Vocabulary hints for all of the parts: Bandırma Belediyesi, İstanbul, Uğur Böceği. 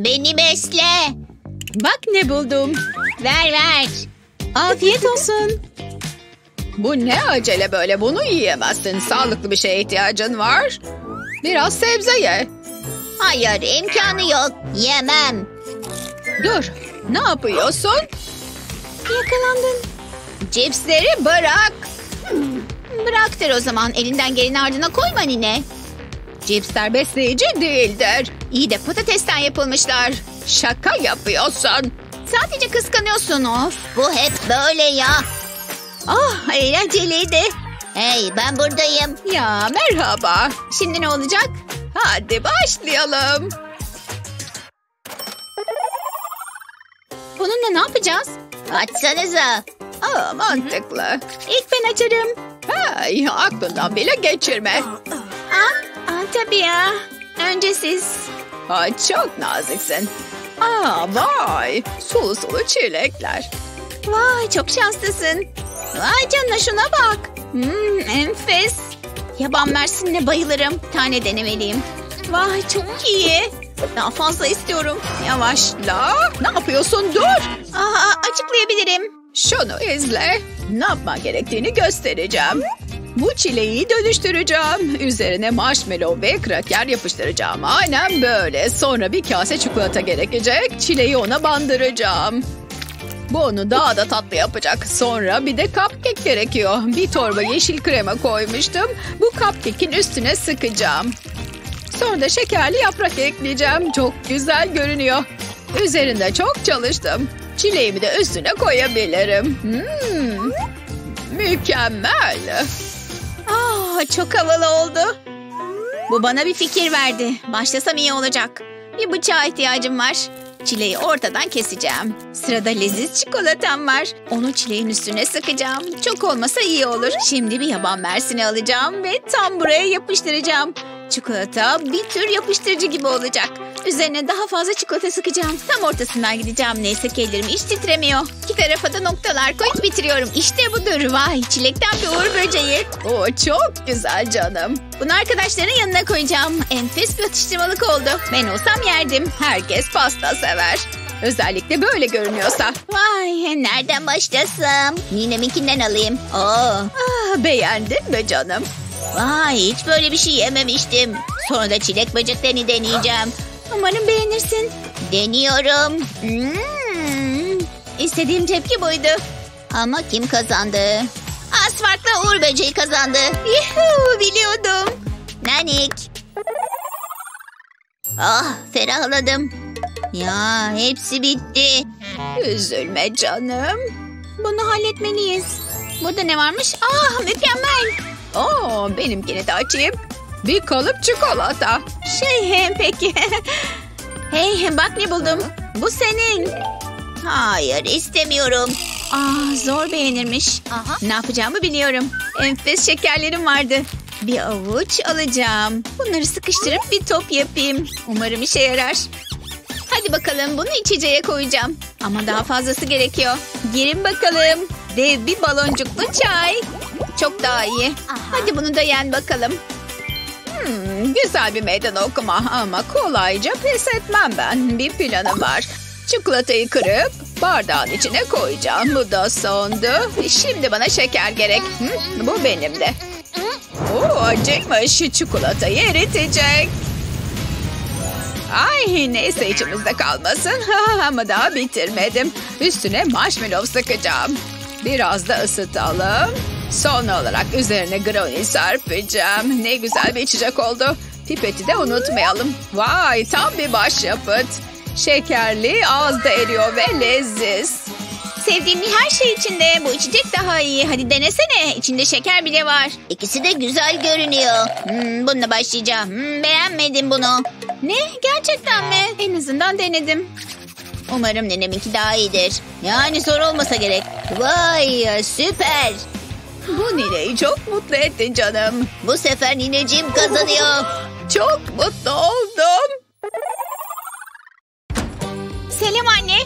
Beni besle. Bak ne buldum. Ver ver. Afiyet olsun. Bu ne acele böyle? Bunu yiyemezsin. Sağlıklı bir şeye ihtiyacın var. Biraz sebze ye. Hayır, imkanı yok. Yemem. Dur. Ne yapıyorsun? Yakalandım. Cipsleri bırak. Bıraktır o zaman. Elinden geleni ardına koyma nine. Cipsler besleyici değildir. İyi de patatesten yapılmışlar. Şaka yapıyorsun. Sadece kıskanıyorsun of. Bu hep böyle ya. Oh, eğlenceliydi. Hey, ben buradayım. Ya merhaba. Şimdi ne olacak? Hadi başlayalım. Bununla ne yapacağız? Açsanıza. Aa, mantıklı. Hı-hı. İlk ben açarım. Hey, aklından bile geçirme. Aa, tabii ya. Önce siz. Ay, çok naziksin. Aa, vay. Sulu sulu çilekler. Vay, çok şanslısın. Vay canına, şuna bak. Enfes. Yaban mersinine bayılırım. Tane denemeliyim. Vay, çok iyi. Daha fazla istiyorum. Yavaşla. Ne yapıyorsun? Dur. Aha, açıklayabilirim. Şunu izle. Ne yapma gerektiğini göstereceğim. Bu çileği dönüştüreceğim. Üzerine marshmallow ve kraker yapıştıracağım. Aynen böyle. Sonra bir kase çikolata gerekecek. Çileği ona bandıracağım. Bu onu daha da tatlı yapacak. Sonra bir de cupcake gerekiyor. Bir torba yeşil krema koymuştum. Bu cupcake'in üstüne sıkacağım. Sonra da şekerli yaprak ekleyeceğim. Çok güzel görünüyor. Üzerinde çok çalıştım. Çileğimi de üstüne koyabilirim. Mükemmel. Ah, çok havalı oldu. Bu bana bir fikir verdi. Başlasam iyi olacak. Bir bıçağa ihtiyacım var. Çileği ortadan keseceğim. Sırada leziz çikolatam var. Onu çileğin üstüne sıkacağım. Çok olmasa iyi olur. Şimdi bir yaban mersini alacağım ve tam buraya yapıştıracağım. Çikolata bir tür yapıştırıcı gibi olacak. Üzerine daha fazla çikolata sıkacağım. Tam ortasından gideceğim. Neyse ki ellerim hiç titremiyor. İki tarafa da noktalar koyup bitiriyorum. İşte budur. Vay, çilekten bir uğur böceği. Oo, çok güzel canım. Bunu arkadaşların yanına koyacağım. Enfes bir atıştırmalık oldu. Ben olsam yerdim. Herkes pasta sever. Özellikle böyle görünüyorsa. Vay, nereden başlasam? Nineminkinden alayım. Oo. Ah, beğendin mi canım? Vay, hiç böyle bir şey yememiştim. Sonra da çilek böceklerini deneyeceğim. Umarım beğenirsin. Deniyorum. İstediğim tepki buydu. Ama kim kazandı? Asfaltla uğur böceği kazandı. Yuhuu, biliyordum. Nanik. Ah, ferahladım. Ya, hepsi bitti. Üzülme canım. Bunu halletmeliyiz. Burada ne varmış? Ah, mükemmel. Oo, benimkini de açayım. Bir kalıp çikolata. Peki. Hey, bak ne buldum. Bu senin. Hayır, istemiyorum. Aa, zor beğenirmiş. Aha. Ne yapacağımı biliyorum. Enfes şekerlerim vardı. Bir avuç alacağım. Bunları sıkıştırıp bir top yapayım. Umarım işe yarar. Hadi bakalım, bunu içeceğe koyacağım. Ama daha fazlası gerekiyor. Girin bakalım. Dev bir baloncuklu çay. Çok daha iyi. Aha. Hadi bunu da yen bakalım. Güzel bir meydan okuma ama kolayca pes etmem ben. Bir planım var. Çikolatayı kırıp bardağın içine koyacağım. Bu da sondu. Şimdi bana şeker gerek. Bu benim de. Oo, acıymış. Çikolatayı eritecek. Ay, neyse içimizde kalmasın. Ama daha bitirmedim. Üstüne marshmallow sıkacağım. Biraz da ısıtalım. Son olarak üzerine brownie serpeceğim. Ne güzel bir içecek oldu. Pipeti de unutmayalım. Vay, tam bir başyapıt. Şekerli, ağızda eriyor ve leziz. Sevdiğim her şey içinde. Bu içecek daha iyi. Hadi denesene. İçinde şeker bile var. İkisi de güzel görünüyor. Bununla başlayacağım. Beğenmedim bunu. Ne? Gerçekten mi? En azından denedim. Umarım neneminki daha iyidir. Yani zor olmasa gerek. Vay, süper. Bu nineyi çok mutlu ettin canım. Bu sefer nineciğim kazanıyor. Çok mutlu oldum. Selam anne.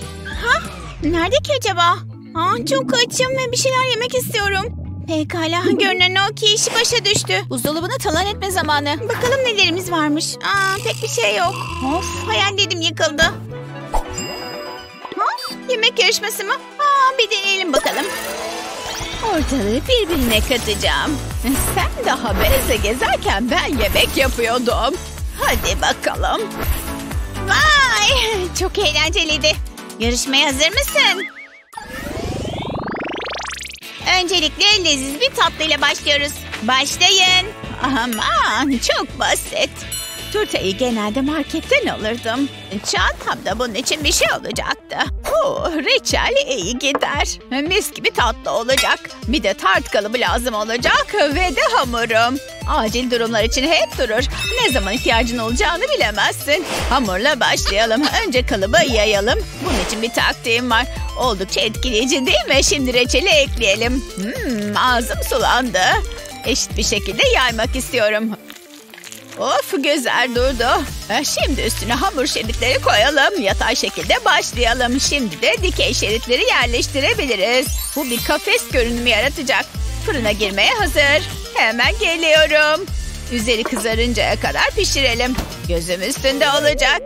Ha? Nerede ki acaba? Aa, çok açım ve bir şeyler yemek istiyorum. Pekala, görünen o ki işi başa düştü. Buzdolabını talan etme zamanı. Bakalım nelerimiz varmış. Pek bir şey yok. Of, hayal dedim yıkıldı. Yemek yarışması mı? Bir deneyelim bakalım. Ortalığı birbirine katacağım. Sen daha beze gezerken ben yemek yapıyordum. Hadi bakalım. Vay, çok eğlenceliydi. Yarışmaya hazır mısın? Öncelikle leziz bir tatlıyla başlıyoruz. Başlayın. Aman, çok basit. Turtayı genelde marketten alırdım. Çantamda bunun için bir şey olacaktı. Reçel iyi gider. Mis gibi tatlı olacak. Bir de tart kalıbı lazım olacak ve de hamurum. Acil durumlar için hep durur. Ne zaman ihtiyacın olacağını bilemezsin. Hamurla başlayalım. Önce kalıbı yayalım. Bunun için bir taktiğim var. Oldukça etkileyici değil mi? Şimdi reçeli ekleyelim. Ağzım sulandı. Eşit bir şekilde yaymak istiyorum. Of, güzel durdu. Şimdi üstüne hamur şeritleri koyalım. Yatay şekilde başlayalım. Şimdi de dikey şeritleri yerleştirebiliriz. Bu bir kafes görünümü yaratacak. Fırına girmeye hazır. Hemen geliyorum. Üzeri kızarıncaya kadar pişirelim. Gözüm üstünde olacak.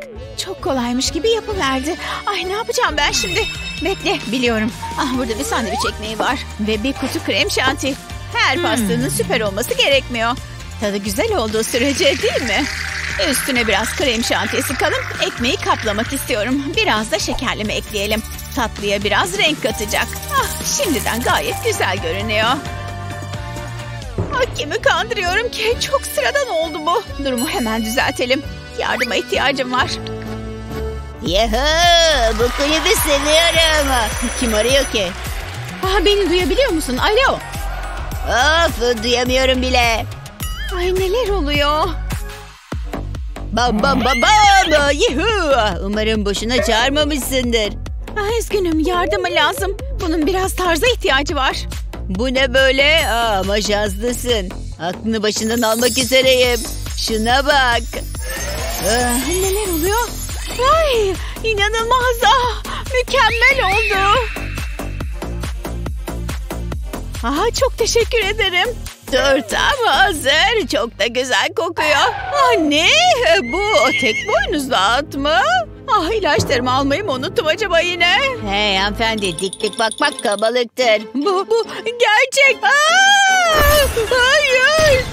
Çok kolaymış gibi yapıverdi. Ay, ne yapacağım ben şimdi? Bekle, biliyorum. Burada bir sandviç ekmeği var. Ve bir kutu krem şanti. Her pastanın süper olması gerekmiyor. Tadı güzel olduğu sürece, değil mi? Üstüne biraz krem şanti sıkalım. Ekmeği kaplamak istiyorum. Biraz da şekerleme ekleyelim. Tatlıya biraz renk katacak. Şimdiden gayet güzel görünüyor. Kimi kandırıyorum ki? Çok sıradan oldu bu. Durumu hemen düzeltelim. Yardıma ihtiyacım var. Yahoo! Bu kulübü seviyorum. Kim arıyor ki? Beni duyabiliyor musun? Alo! Of, duyamıyorum bile. Ay, neler oluyor? Bam bam bam bam! Yuhuu! Umarım boşuna çağırmamışsındır. Üzgünüm, yardıma lazım. Bunun biraz tarza ihtiyacı var. Bu ne böyle? Ama şanslısın. Aklını başından almak üzereyim. Şuna bak. Neler oluyor? Ay, inanılmaz. Mükemmel oldu. Çok teşekkür ederim. Turtam hazır. Çok da güzel kokuyor. Ne? Bu tek boynuzlu at mı? İlaçlarımı almayı mı unuttum acaba yine? Hey hanımefendi, dik dik bakmak kabalıktır. Bu gerçek. Hayır.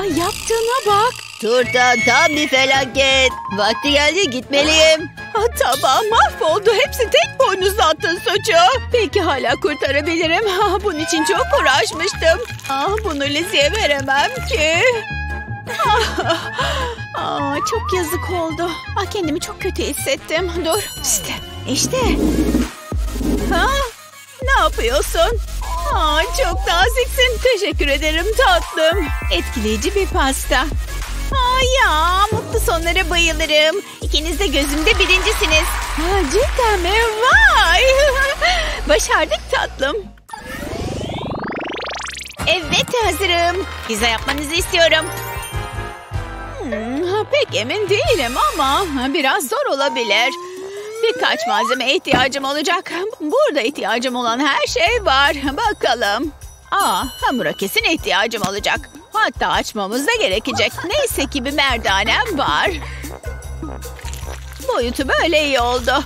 Yaptığına bak. Turtan tam bir felaket. Vakti geldi, gitmeliyim. Tamam, mahvoldu. Hepsi tek boynuzlu attın suçu. Peki hala kurtarabilirim. Bunun için çok uğraşmıştım. Bunu Lizzie'ye veremem ki. Çok yazık oldu. Kendimi çok kötü hissettim. Dur. İşte. Ne yapıyorsun? Çok naziksin. Teşekkür ederim tatlım. Etkileyici bir pasta. Ya, mutlu sonlara bayılırım. İkiniz de gözümde birincisiniz. Cidden mi? Vay. Başardık tatlım. Evet, hazırım. Pizza yapmanızı istiyorum. Pek emin değilim ama biraz zor olabilir. Birkaç malzeme ihtiyacım olacak. Burada ihtiyacım olan her şey var. Bakalım. Hamura kesin ihtiyacım olacak. Hatta açmamız da gerekecek. Neyse ki bir merdanem var. Boyutu böyle iyi oldu.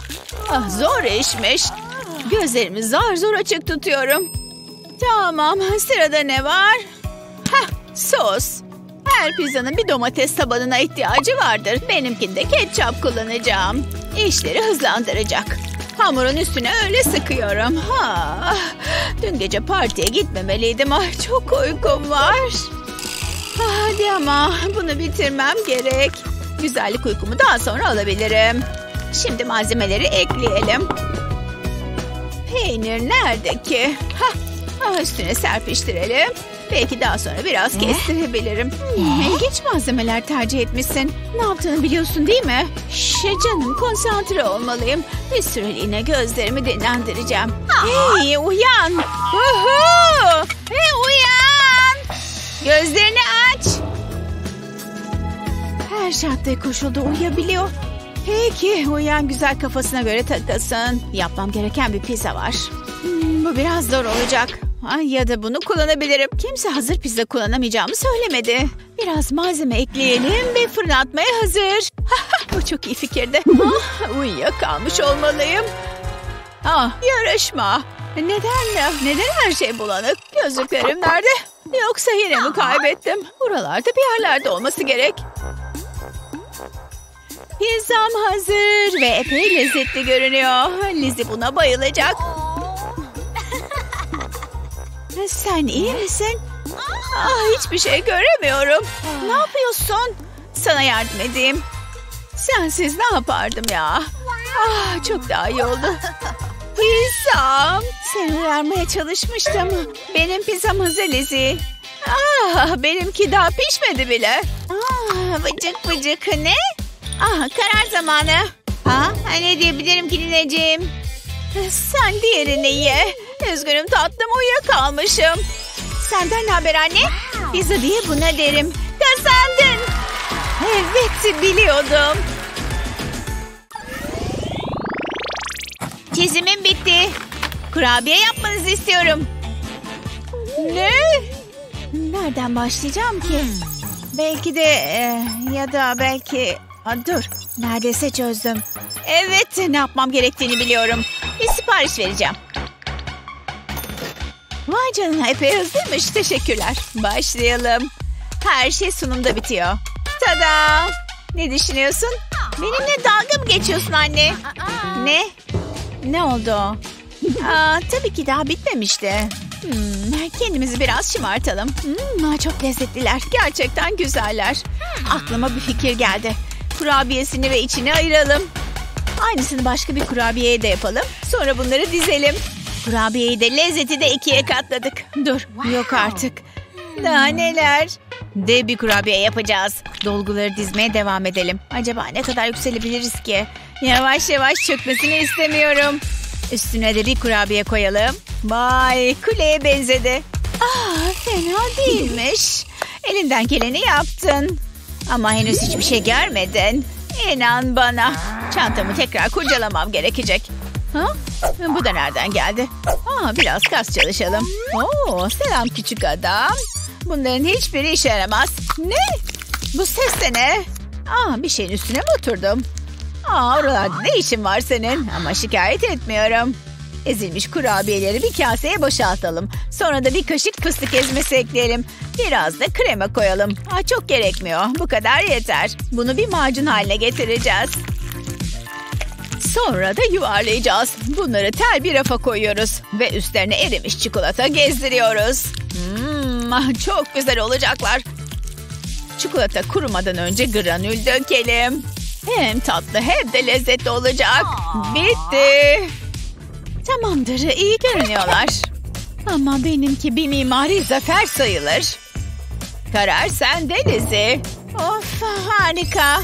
Zor işmiş. Gözlerimi zar zor açık tutuyorum. Tamam, sırada ne var? Sos. Her pizzanın bir domates tabanına ihtiyacı vardır. Benimkinde ketçap kullanacağım. İşleri hızlandıracak. Hamurun üstüne öyle sıkıyorum. Dün gece partiye gitmemeliydim. Çok uykum var. Hadi ama bunu bitirmem gerek. Güzellik uykumu daha sonra alabilirim. Şimdi malzemeleri ekleyelim. Peynir nerede ki? Üstüne serpiştirelim. Belki daha sonra biraz kestirebilirim. İlginç malzemeler tercih etmişsin. Ne yaptığını biliyorsun değil mi? Canım, konsantre olmalıyım. Bir süreliğine gözlerimi dinlendireceğim. Hey, uyan. Hey, uyan. Gözlerini aç. Her şartta koşulda uyuyabiliyor. Peki, uyan, güzel kafasına göre takılsın. Yapmam gereken bir pizza var. Bu biraz zor olacak. Ay, ya da bunu kullanabilirim. Kimse hazır pizza kullanamayacağımı söylemedi. Biraz malzeme ekleyelim ve fırına atmaya hazır. Bu çok iyi fikirdi. Uyuyakalmış olmalıyım. Yarışma. Neden her şey bulanık? Gözlüklerim nerede? Yoksa yine mi kaybettim? Buralarda bir yerlerde olması gerek. Pizzam hazır ve epey lezzetli görünüyor. Lizzie buna bayılacak. Sen iyi misin? Hiçbir şey göremiyorum. Ne yapıyorsun? Sana yardım edeyim. Sensiz ne yapardım ya? Çok daha iyi oldu. Pizzam. Seni vermeye çalışmıştım. Benim pizzam hazır Lizzie. Benimki daha pişmedi bile. Vıcık vıcık ne? Karar zamanı. Ne diyebilirim ki dinleyeceğim? Sen diğerini ye. Üzgünüm tatlım, uyuyakalmışım. Senden ne haber anne? Pizza diye buna derim. Kazandın. Evet, biliyordum. Çizimim bitti. Kurabiye yapmanızı istiyorum. Ne? Nereden başlayacağım ki? Belki de ya da belki... Dur, neredeyse çözdüm. Evet, ne yapmam gerektiğini biliyorum. Bir sipariş vereceğim. Vay canına, epey hızlıymış. Teşekkürler. Başlayalım. Her şey sunumda bitiyor. Tada! Ne düşünüyorsun? Benimle dalga mı geçiyorsun anne? Ne? Ne oldu? Tabii ki daha bitmemişti. Kendimizi biraz şımartalım. Çok lezzetliler. Gerçekten güzeller. Aklıma bir fikir geldi. Kurabiyesini ve içini ayıralım. Aynısını başka bir kurabiyeye de yapalım. Sonra bunları dizelim. Kurabiyeyi de lezzeti de ikiye katladık. Dur, yok artık. Daha neler? Dev bir kurabiye yapacağız. Dolguları dizmeye devam edelim. Acaba ne kadar yükselebiliriz ki? Yavaş yavaş çökmesini istemiyorum. Üstüne de bir kurabiye koyalım. Vay, kuleye benzedi. Fena değilmiş. Elinden geleni yaptın. Ama henüz hiçbir şey görmedin. İnan bana. Çantamı tekrar kurcalamam gerekecek. Bu da nereden geldi? Biraz kas çalışalım. Selam küçük adam. Bunların hiçbiri işe yaramaz. Ne? Bu ses de ne? Bir şeyin üstüne mi oturdum? Oralarda ne işin var senin? Ama şikayet etmiyorum. Ezilmiş kurabiyeleri bir kaseye boşaltalım. Sonra da bir kaşık fıstık ezmesi ekleyelim. Biraz da krema koyalım. Çok gerekmiyor. Bu kadar yeter. Bunu bir macun haline getireceğiz. Sonra da yuvarlayacağız. Bunları tel bir rafa koyuyoruz. Ve üstlerine erimiş çikolata gezdiriyoruz. Çok güzel olacaklar. Çikolata kurumadan önce granül dökelim. Hem tatlı hem de lezzetli olacak. Bitti. Tamamdır, iyi görünüyorlar. Ama benimki bir mimari zafer sayılır. Karar sende Lizzie. Of, harika.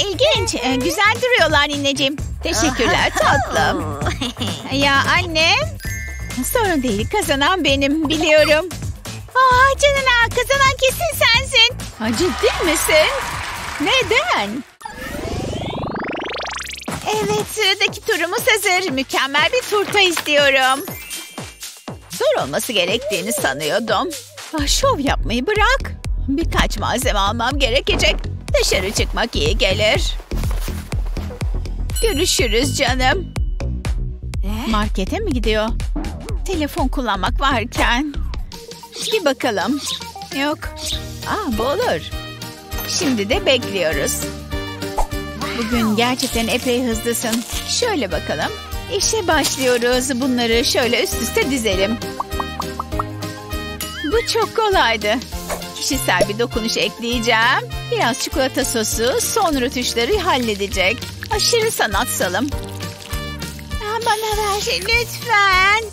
İlginç. Güzel duruyorlar anneciğim. Teşekkürler tatlım. Ya annem. Sorun değil, kazanan benim biliyorum. Canına, kazanan kesin sensin. Ciddi misin? Neden? Evet, sıradaki turumuz hazır. Mükemmel bir turta istiyorum. Zor olması gerektiğini sanıyordum. Şov yapmayı bırak. Birkaç malzeme almam gerekecek. Dışarı çıkmak iyi gelir. Görüşürüz canım. Markete mi gidiyor? Telefon kullanmak varken. Bir bakalım. Yok. Bu olur. Şimdi de bekliyoruz. Bugün gerçekten epey hızlısın. Şöyle bakalım. İşe başlıyoruz. Bunları şöyle üst üste dizelim. Bu çok kolaydı. Kişisel bir dokunuş ekleyeceğim. Biraz çikolata sosu, son rötuşları halledecek. Aşırı sanatsalım. Bana ver lütfen.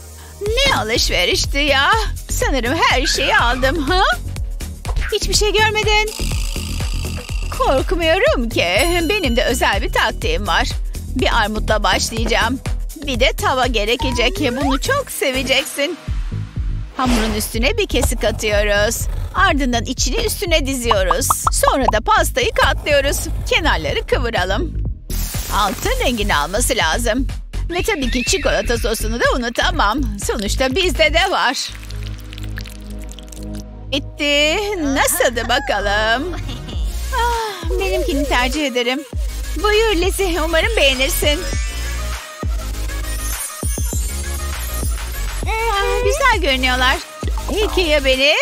Ne alışverişti ya. Sanırım her şeyi aldım. Hiçbir şey görmedin. Korkmuyorum ki. Benim de özel bir taktiğim var. Bir armutla başlayacağım. Bir de tava gerekecek. Bunu çok seveceksin. Hamurun üstüne bir kesik atıyoruz. Ardından içini üstüne diziyoruz. Sonra da pastayı katlıyoruz. Kenarları kıvıralım. Altın rengini alması lazım. Ve tabii ki çikolata sosunu da unutamam. Sonuçta bizde de var. Bitti. Nasıldı bakalım? Ah, benimkini tercih ederim. Buyur Lizzie, umarım beğenirsin. Ah, güzel görünüyorlar. İki ya benim.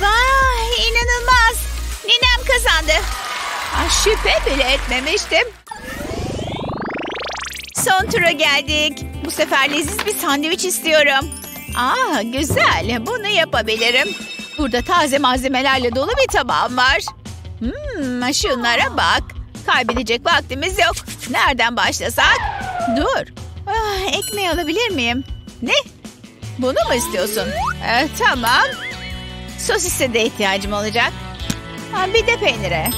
Vay, inanılmaz. Ninem kazandı. Ah, şüphe bile etmemiştim. Son tura geldik. Bu sefer leziz bir sandviç istiyorum. Aa, güzel. Bunu yapabilirim. Burada taze malzemelerle dolu bir tabağım var. Hmm, şunlara bak. Kaybedecek vaktimiz yok. Nereden başlasak? Dur. Ah, ekmeği alabilir miyim? Ne? Bunu mu istiyorsun? Tamam. Sosise de ihtiyacım olacak. Ha, bir de peynire.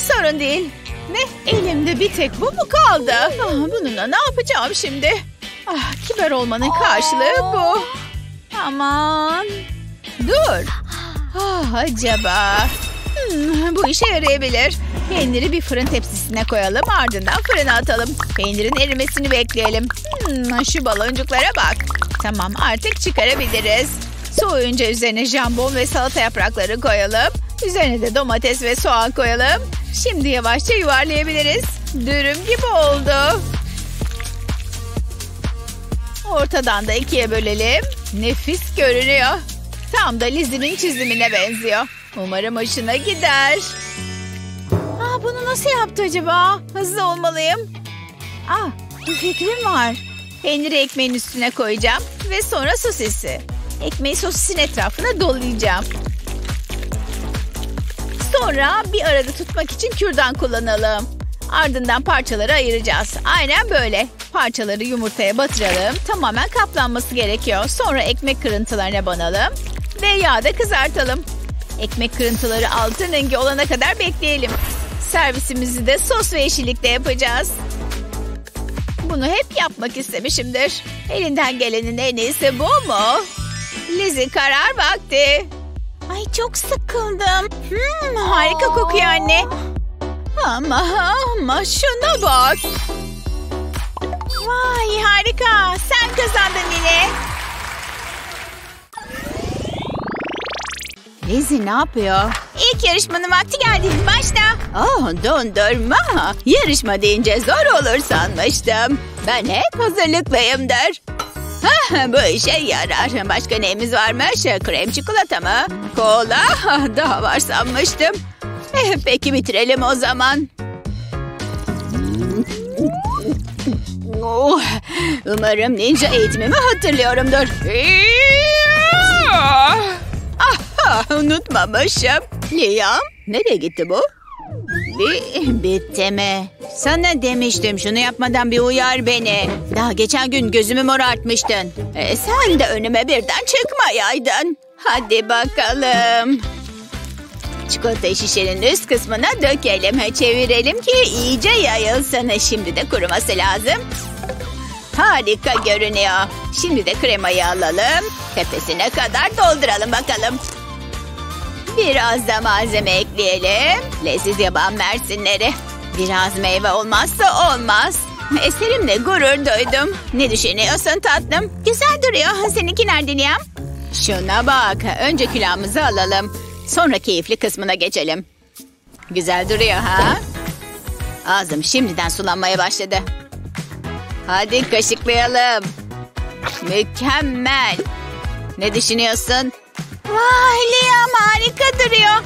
Sorun değil. Ne? Elimde bir tek bu mu kaldı? Bununla ne yapacağım şimdi? Ah, kibar olmanın karşılığı bu. Aman. Dur. Ah, acaba. Bu işe yarayabilir. Peyniri bir fırın tepsisine koyalım. Ardından fırına atalım. Peynirin erimesini bekleyelim. Şu baloncuklara bak. Tamam, artık çıkarabiliriz. Soğuyunca üzerine jambon ve salata yaprakları koyalım. Üzerine de domates ve soğan koyalım. Şimdi yavaşça yuvarlayabiliriz. Dürüm gibi oldu. Ortadan da ikiye bölelim. Nefis görünüyor. Tam da Lizzie'nin çizimine benziyor. Umarım hoşuna gider. Aa, bunu nasıl yaptı acaba? Hızlı olmalıyım. Aa, bir fikrim var. Peyniri ekmeğin üstüne koyacağım. Ve sonra sosisi. Ekmeği sosisin etrafına dolayacağım. Sonra bir arada tutmak için kürdan kullanalım. Ardından parçaları ayıracağız. Aynen böyle. Parçaları yumurtaya batıralım. Tamamen kaplanması gerekiyor. Sonra ekmek kırıntılarına banalım. Ve yağda kızartalım. Ekmek kırıntıları altın rengi olana kadar bekleyelim. Servisimizi de sos ve yeşillikle yapacağız. Bunu hep yapmak istemişimdir. Elinden gelenin en iyisi bu mu? Lizzie, karar vakti. Ay, çok sıkıldım. Harika kokuyor anne. Ama şuna bak. Vay, harika. Sen kazandın yine. Lizzie ne yapıyor? İlk yarışmanın vakti geldi. Başla. Oh, dondurma. Yarışma deyince zor olur sanmıştım. Ben hep hazırlıklıyımdır. Bu işe yarar. Başka neyimiz varmış? Krem çikolata mı? Kola? Daha var sanmıştım. Peki bitirelim o zaman. Oh, umarım ninja eğitimimi hatırlıyorumdur. Aha, unutmamışım. Liam, nereye gitti bu? Bitti mi? Sana demiştim, şunu yapmadan bir uyar beni. Daha geçen gün gözümü morartmıştın. Sen de önüme birden çıkmayaydın. Hadi bakalım. Çikolata şişenin üst kısmına dökelim. Çevirelim ki iyice yayılsın. Şimdi de kuruması lazım. Harika görünüyor. Şimdi de kremayı alalım. Tepesine kadar dolduralım bakalım. Biraz da malzeme ekleyelim. Leziz yaban mersinleri. Biraz meyve olmazsa olmaz. Eserimle gurur duydum. Ne düşünüyorsun tatlım? Güzel duruyor. Seninki nerede Liam? Şuna bak. Önce külahımızı alalım. Sonra keyifli kısmına geçelim. Güzel duruyor ha? Ağzım şimdiden sulanmaya başladı. Hadi kaşıklayalım. Mükemmel. Ne düşünüyorsun? Vay Liam, harika duruyor.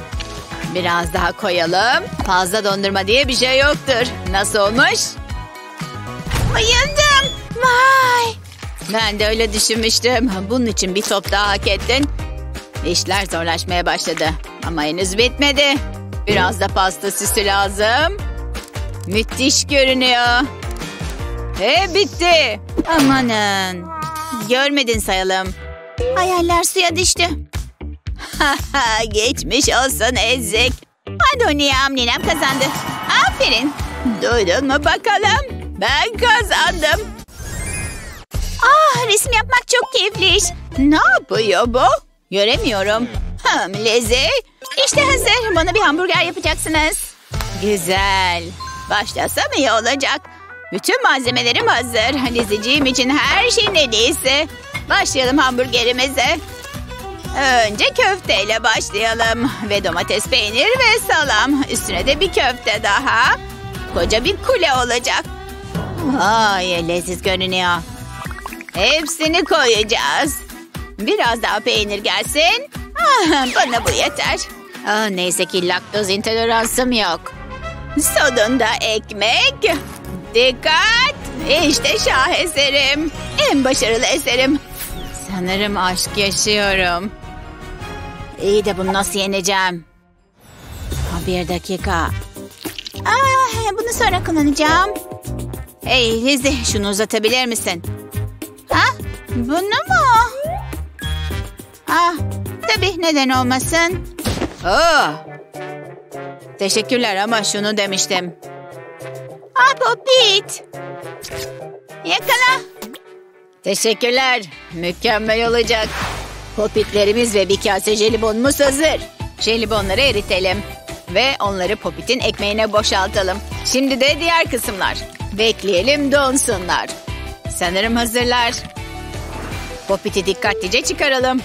Biraz daha koyalım. Fazla dondurma diye bir şey yoktur. Nasıl olmuş? Bayıldım. Vay. Ben de öyle düşünmüştüm. Bunun için bir top daha hak ettin. İşler zorlaşmaya başladı. Ama henüz bitmedi. Biraz da pasta süsü lazım. Müthiş görünüyor. Bitti. Amanın. Görmedin sayalım. Hayaller suya düştü. Geçmiş olsun ezik. Hadi Liam, ninem kazandı. Aferin. Duydun mu bakalım? Ben kazandım. Ah, resim yapmak çok keyifli iş. Ne yapıyor bu? Göremiyorum. Lizzie. İşte hazır. Bana bir hamburger yapacaksınız. Güzel. Başlasam iyi olacak. Bütün malzemelerim hazır. Liziciğim için her şeyin en iyisi. Başlayalım hamburgerimize. Önce köfteyle başlayalım. Ve domates, peynir ve salam. Üstüne de bir köfte daha. Koca bir kule olacak. Ay, leziz görünüyor. Hepsini koyacağız. Biraz daha peynir gelsin. Ah, bana bu yeter. Ah, neyse ki laktoz intoleransım yok. Sonunda ekmek. Dikkat. İşte şaheserim. En başarılı eserim. Sanırım aşk yaşıyorum. İyi de bunu nasıl yeneceğim? Bir dakika. Bunu sonra kullanacağım. Hey Lizzy, şunu uzatabilir misin? Ha? Bunu mu? Ah, tabii, neden olmasın? Oh. Teşekkürler ama şunu demiştim. Ah, popit. Yakala. Teşekkürler. Mükemmel olacak. Popitlerimiz ve bir kase jelibonumuz hazır. Jelibonları eritelim. Ve onları popitin ekmeğine boşaltalım. Şimdi de diğer kısımlar. Bekleyelim donsunlar. Sanırım hazırlar. Popiti dikkatlice çıkaralım.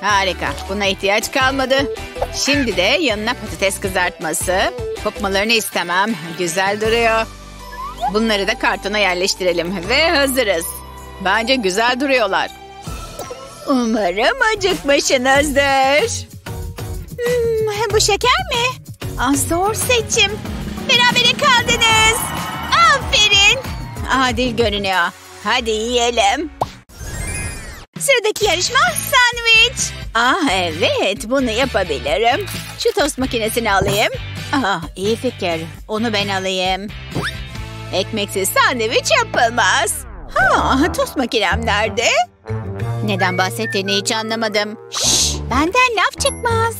Harika. Buna ihtiyaç kalmadı. Şimdi de yanına patates kızartması. Kopmalarını istemem. Güzel duruyor. Bunları da kartona yerleştirelim. Ve hazırız. Bence güzel duruyorlar. Umarım acıkmışsınızdır. Bu şeker mi? Ah, zor seçim. Berabere kaldınız. Aferin. Adil görünüyor. Hadi yiyelim. Sıradaki yarışma sandviç. Ah evet, bunu yapabilirim. Şu tost makinesini alayım. Ah, iyi fikir. Onu ben alayım. Ekmeksiz sandviç yapılmaz. Ha, tost makinem nerede? Neden bahsettiğini hiç anlamadım. Şşş, benden laf çıkmaz.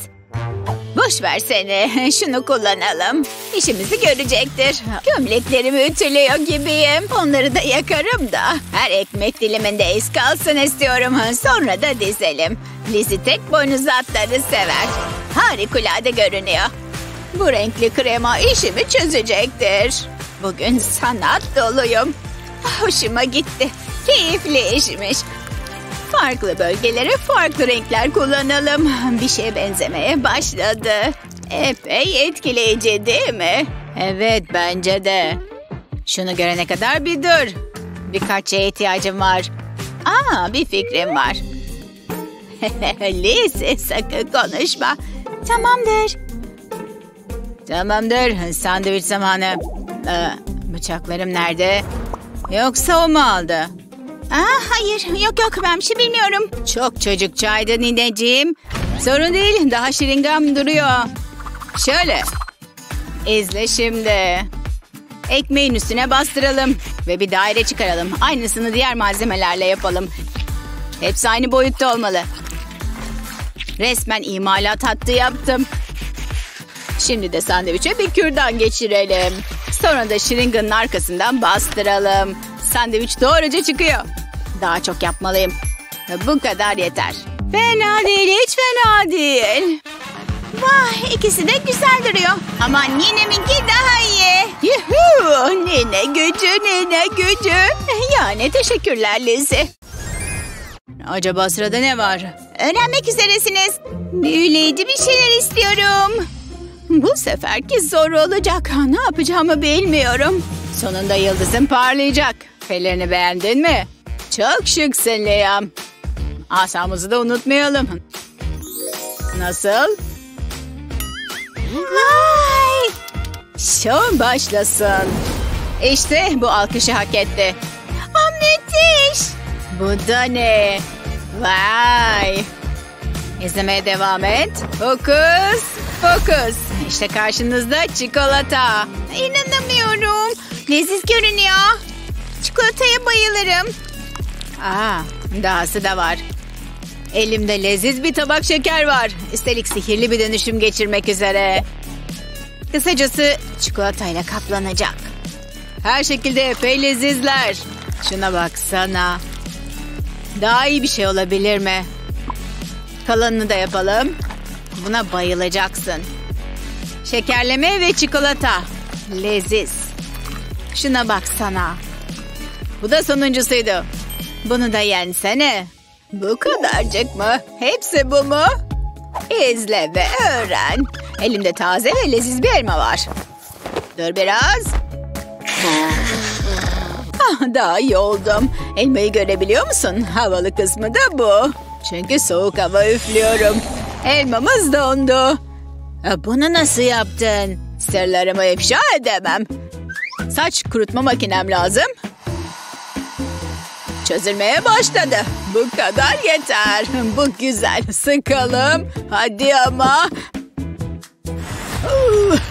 Boş ver seni. Şunu kullanalım. İşimizi görecektir. Gömleklerimi ütülüyor gibiyim. Onları da yakarım da. Her ekmek diliminde iz kalsın istiyorum. Sonra da dizelim. Lizzy tek boynuzlu atları sever. Harikulade görünüyor. Bu renkli krema işimi çözecektir. Bugün sanat doluyum. Hoşuma gitti. Keyifli işmiş. Farklı bölgelere farklı renkler kullanalım. Bir şeye benzemeye başladı. Epey etkileyici değil mi? Evet, bence de. Şunu görene kadar bir dur. Birkaç şeye ihtiyacım var. Bir fikrim var. Lizzy, sakın konuşma. Tamamdır. Tamamdır. Sandviç zamanı. Bıçaklarım nerede? Yoksa o mu aldı? Hayır, yok ben bir şey bilmiyorum. Çok çocukçaydı nineciğim. Sorun değil, daha şırıngam duruyor. Şöyle. İzle şimdi. Ekmeğin üstüne bastıralım. Ve bir daire çıkaralım. Aynısını diğer malzemelerle yapalım. Hepsi aynı boyutta olmalı. Resmen imalat hattı yaptım. Şimdi de sandviçe bir kürdan geçirelim. Sonra da şırınganın arkasından bastıralım. Sandviç doğruca çıkıyor. Daha çok yapmalıyım. Bu kadar yeter. Fena değil, hiç fena değil. Vay, ikisi de güzel duruyor. Ama nineminki daha iyi. Yuhuu, nine gücü, nine gücü. Yani teşekkürler Lizzy. Acaba sırada ne var? Öğrenmek üzeresiniz. Büyüleyici bir şeyler istiyorum. Bu seferki zor olacak. Ne yapacağımı bilmiyorum. Sonunda yıldızın parlayacak. Pelerini beğendin mi? Çok şıksın Liam. Asamızı da unutmayalım. Nasıl? Vay! Şov başlasın. İşte bu alkışı hak etti. Müthiş! Bu da ne? Vay! İzlemeye devam et. Fokus, fokus. İşte karşınızda çikolata. İnanamıyorum. Leziz görünüyor. Çikolataya bayılırım. Dahası da var. Elimde leziz bir tabak şeker var. Üstelik sihirli bir dönüşüm geçirmek üzere. Kısacası çikolatayla kaplanacak. Her şekilde epey lezizler. Şuna baksana. Daha iyi bir şey olabilir mi? Kalanını da yapalım. Buna bayılacaksın. Şekerleme ve çikolata. leziz. Şuna baksana. Bu da sonuncusuydu. Bunu da yensene. Bu kadarcık mı? Hepsi bu mu? İzle ve öğren. Elimde taze ve leziz bir elma var. Dur biraz. Ah, daha iyi oldum. Elmayı görebiliyor musun? Havalı kısmı da bu. Çünkü soğuk hava üflüyorum. Elmamız dondu. Bunu nasıl yaptın? Sırlarımı ifşa edemem. Saç kurutma makinem lazım. Çözülmeye başladı. Bu kadar yeter. Bu güzel. Sıkalım. Hadi ama.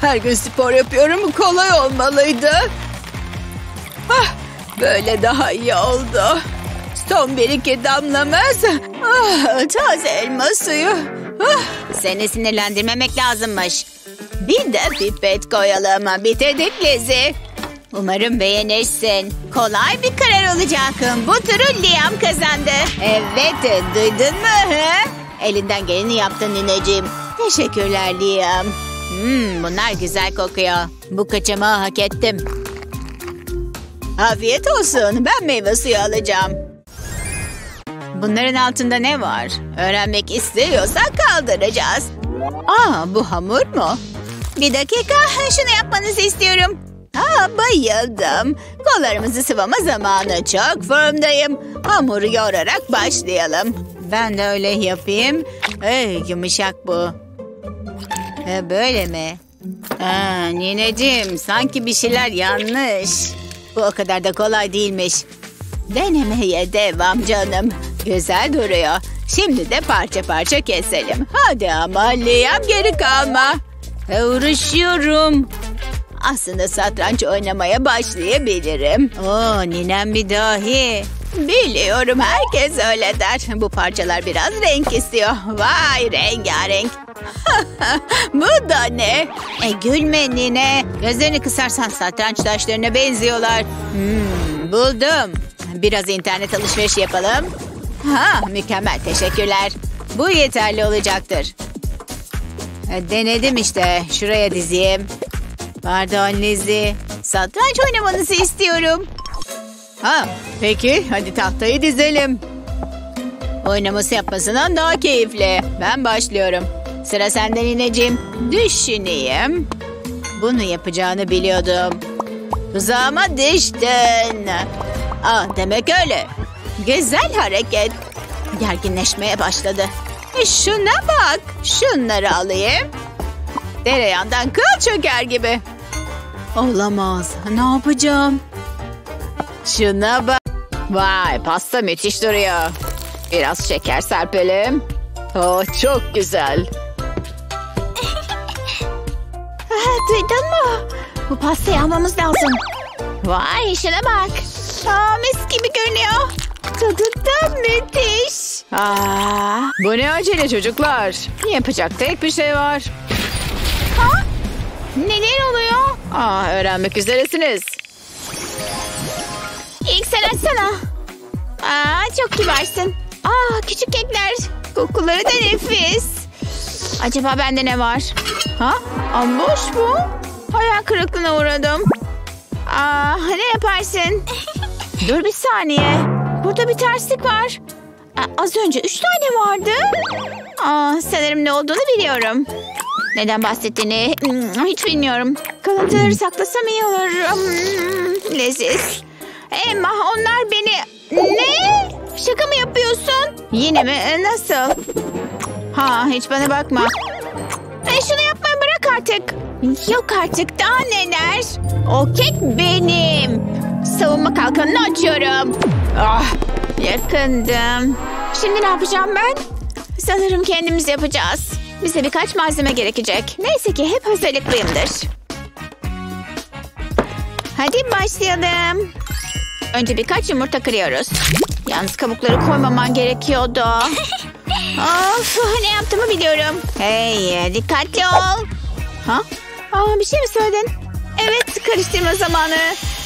Her gün spor yapıyorum. Kolay olmalıydı. Ah, böyle daha iyi oldu. Son bir iki damlamız. Ah, taze elma suyu. Ah. Seni sinirlendirmemek lazımmış. Bir de pipet koyalım. Bitirdik Lizzie. Umarım beğenirsin. Kolay bir karar olacak. Bu turu Liam kazandı. Evet, duydun mu? He? Elinden geleni yaptın nineciğim. Teşekkürler Liam. Bunlar güzel kokuyor. Bu kaçamağı hak ettim. Afiyet olsun. Ben meyve suyu alacağım. Bunların altında ne var? Öğrenmek istiyorsak kaldıracağız. Bu hamur mu? Bir dakika. Şunu yapmanızı istiyorum. Bayıldım. Kollarımızı sıvama zamanı. Çok formdayım. Hamuru yoğurarak başlayalım. Ben de öyle yapayım. Yumuşak bu. Böyle mi? Nineciğim, sanki bir şeyler yanlış. Bu o kadar da kolay değilmiş. Denemeye devam canım. Güzel duruyor. Şimdi de parça parça keselim. Hadi ama Liam, geri kalma. Uğraşıyorum. Aslında satranç oynamaya başlayabilirim. Ninem bir dahi. Biliyorum, herkes öyle der. Bu parçalar biraz renk istiyor. Vay, rengarenk. Bu da ne? Gülme nine. Gözlerini kısarsan satranç taşlarına benziyorlar. Buldum. Biraz internet alışveriş yapalım. Mükemmel, teşekkürler. Bu yeterli olacaktır. Denedim işte. Şuraya dizeyim. Pardon Lizzie. Satranç oynamanızı istiyorum. Peki, hadi tahtayı dizelim. Oynaması yapmasından daha keyifli. Ben başlıyorum. Sıra senden ineceğim. Düşüneyim. Bunu yapacağını biliyordum. Tuzağıma düştün. Demek öyle. Güzel hareket. Gerginleşmeye başladı. Şuna bak. Şunları alayım. Dereyandan kıl çöker gibi. Olamaz. Ne yapacağım? Şuna bak. Vay, pasta müthiş duruyor. Biraz şeker serpelim. Çok güzel. Duydun mu? Bu pastayı almamız lazım. Vay, şuna bak. Mis gibi görünüyor. Tadı da müthiş. Bu ne acele çocuklar? Yapacak tek bir şey var. Neler oluyor? Öğrenmek üzeresiniz. İlk sen açsana. Çok kibarsın. Küçük kekler. Kokuları da nefis. Acaba bende ne var? Boş bu. Hayal kırıklığına uğradım. Ne yaparsın? Dur bir saniye. Burada bir terslik var. Az önce 3 tane vardı. Sanırım ne olduğunu biliyorum. Neden bahsettiğini hiç bilmiyorum. Kalıntıları saklasam iyi olur. Leziz. Emma, onlar beni... Ne? Şaka mı yapıyorsun? Yine mi? Nasıl? Hiç bana bakma. Şunu yapmayı bırak artık. Yok artık, daha neler? O kek benim. Savunma kalkanını açıyorum. Yakındım. Şimdi ne yapacağım ben? Sanırım kendimiz yapacağız. Bize birkaç malzeme gerekecek. Neyse ki hep hazırlıklıyımdır. Hadi başlayalım. Önce birkaç yumurta kırıyoruz. Yalnız kabukları koymaman gerekiyordu. Of, ne yaptığımı biliyorum. Hey, dikkatli ol. Bir şey mi söyledin? Evet, karıştırma zamanı.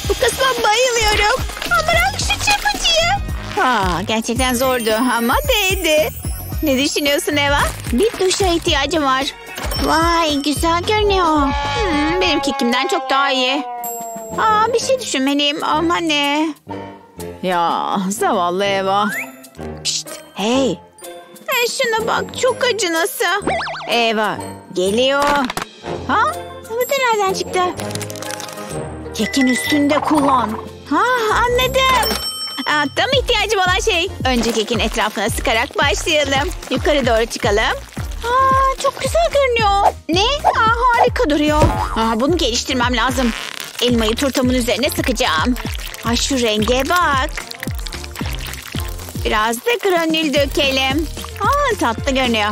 Bu kısma bayılıyorum. Bırak şu çırpıcıyı. Gerçekten zordu ama değdi. Ne düşünüyorsun Eva? Bir duşa ihtiyacım var. Vay, güzel görünüyor. Benim kekimden çok daha iyi. Aa, bir şey düşünmeliyim ama ne? Ya zavallı Eva. Şşt, hey. Şuna bak, çok acınası. Eva geliyor. Ha? Bu da nereden çıktı? Kekin üstünde kullan. Ha, anladım. Tam ihtiyacım olan şey. Önce kekin etrafına sıkarak başlayalım. Yukarı doğru çıkalım. Aa, çok güzel görünüyor. Ne? Aa, harika duruyor. Aa, bunu geliştirmem lazım. Elmayı turtamın üzerine sıkacağım. Ay, şu renge bak. Biraz da granül dökelim. Aa, tatlı görünüyor.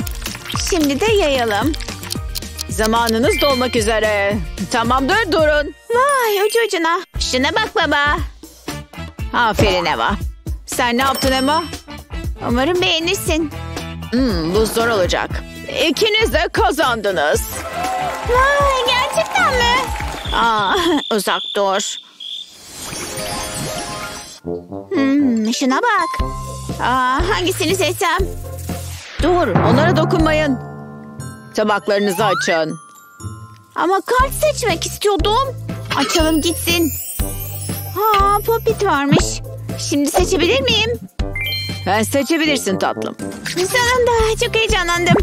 Şimdi de yayalım. Zamanınız dolmak üzere. Tamamdır, durun. Vay, ucu ucuna. Şuna bak baba. Aferin Eva. Sen ne yaptın Eva? Umarım beğenirsin. Bu zor olacak. İkiniz de kazandınız. Vay, gerçekten mi? Aa, uzak dur. Şuna bak. Aa, hangisini seçsem? Dur, onlara dokunmayın. Tabaklarınızı açın. Ama kart seçmek istiyordum. Açalım gitsin. Aa, popit varmış. Şimdi seçebilir miyim? Ben seçebilirsin tatlım. Sonunda, çok heyecanlandım.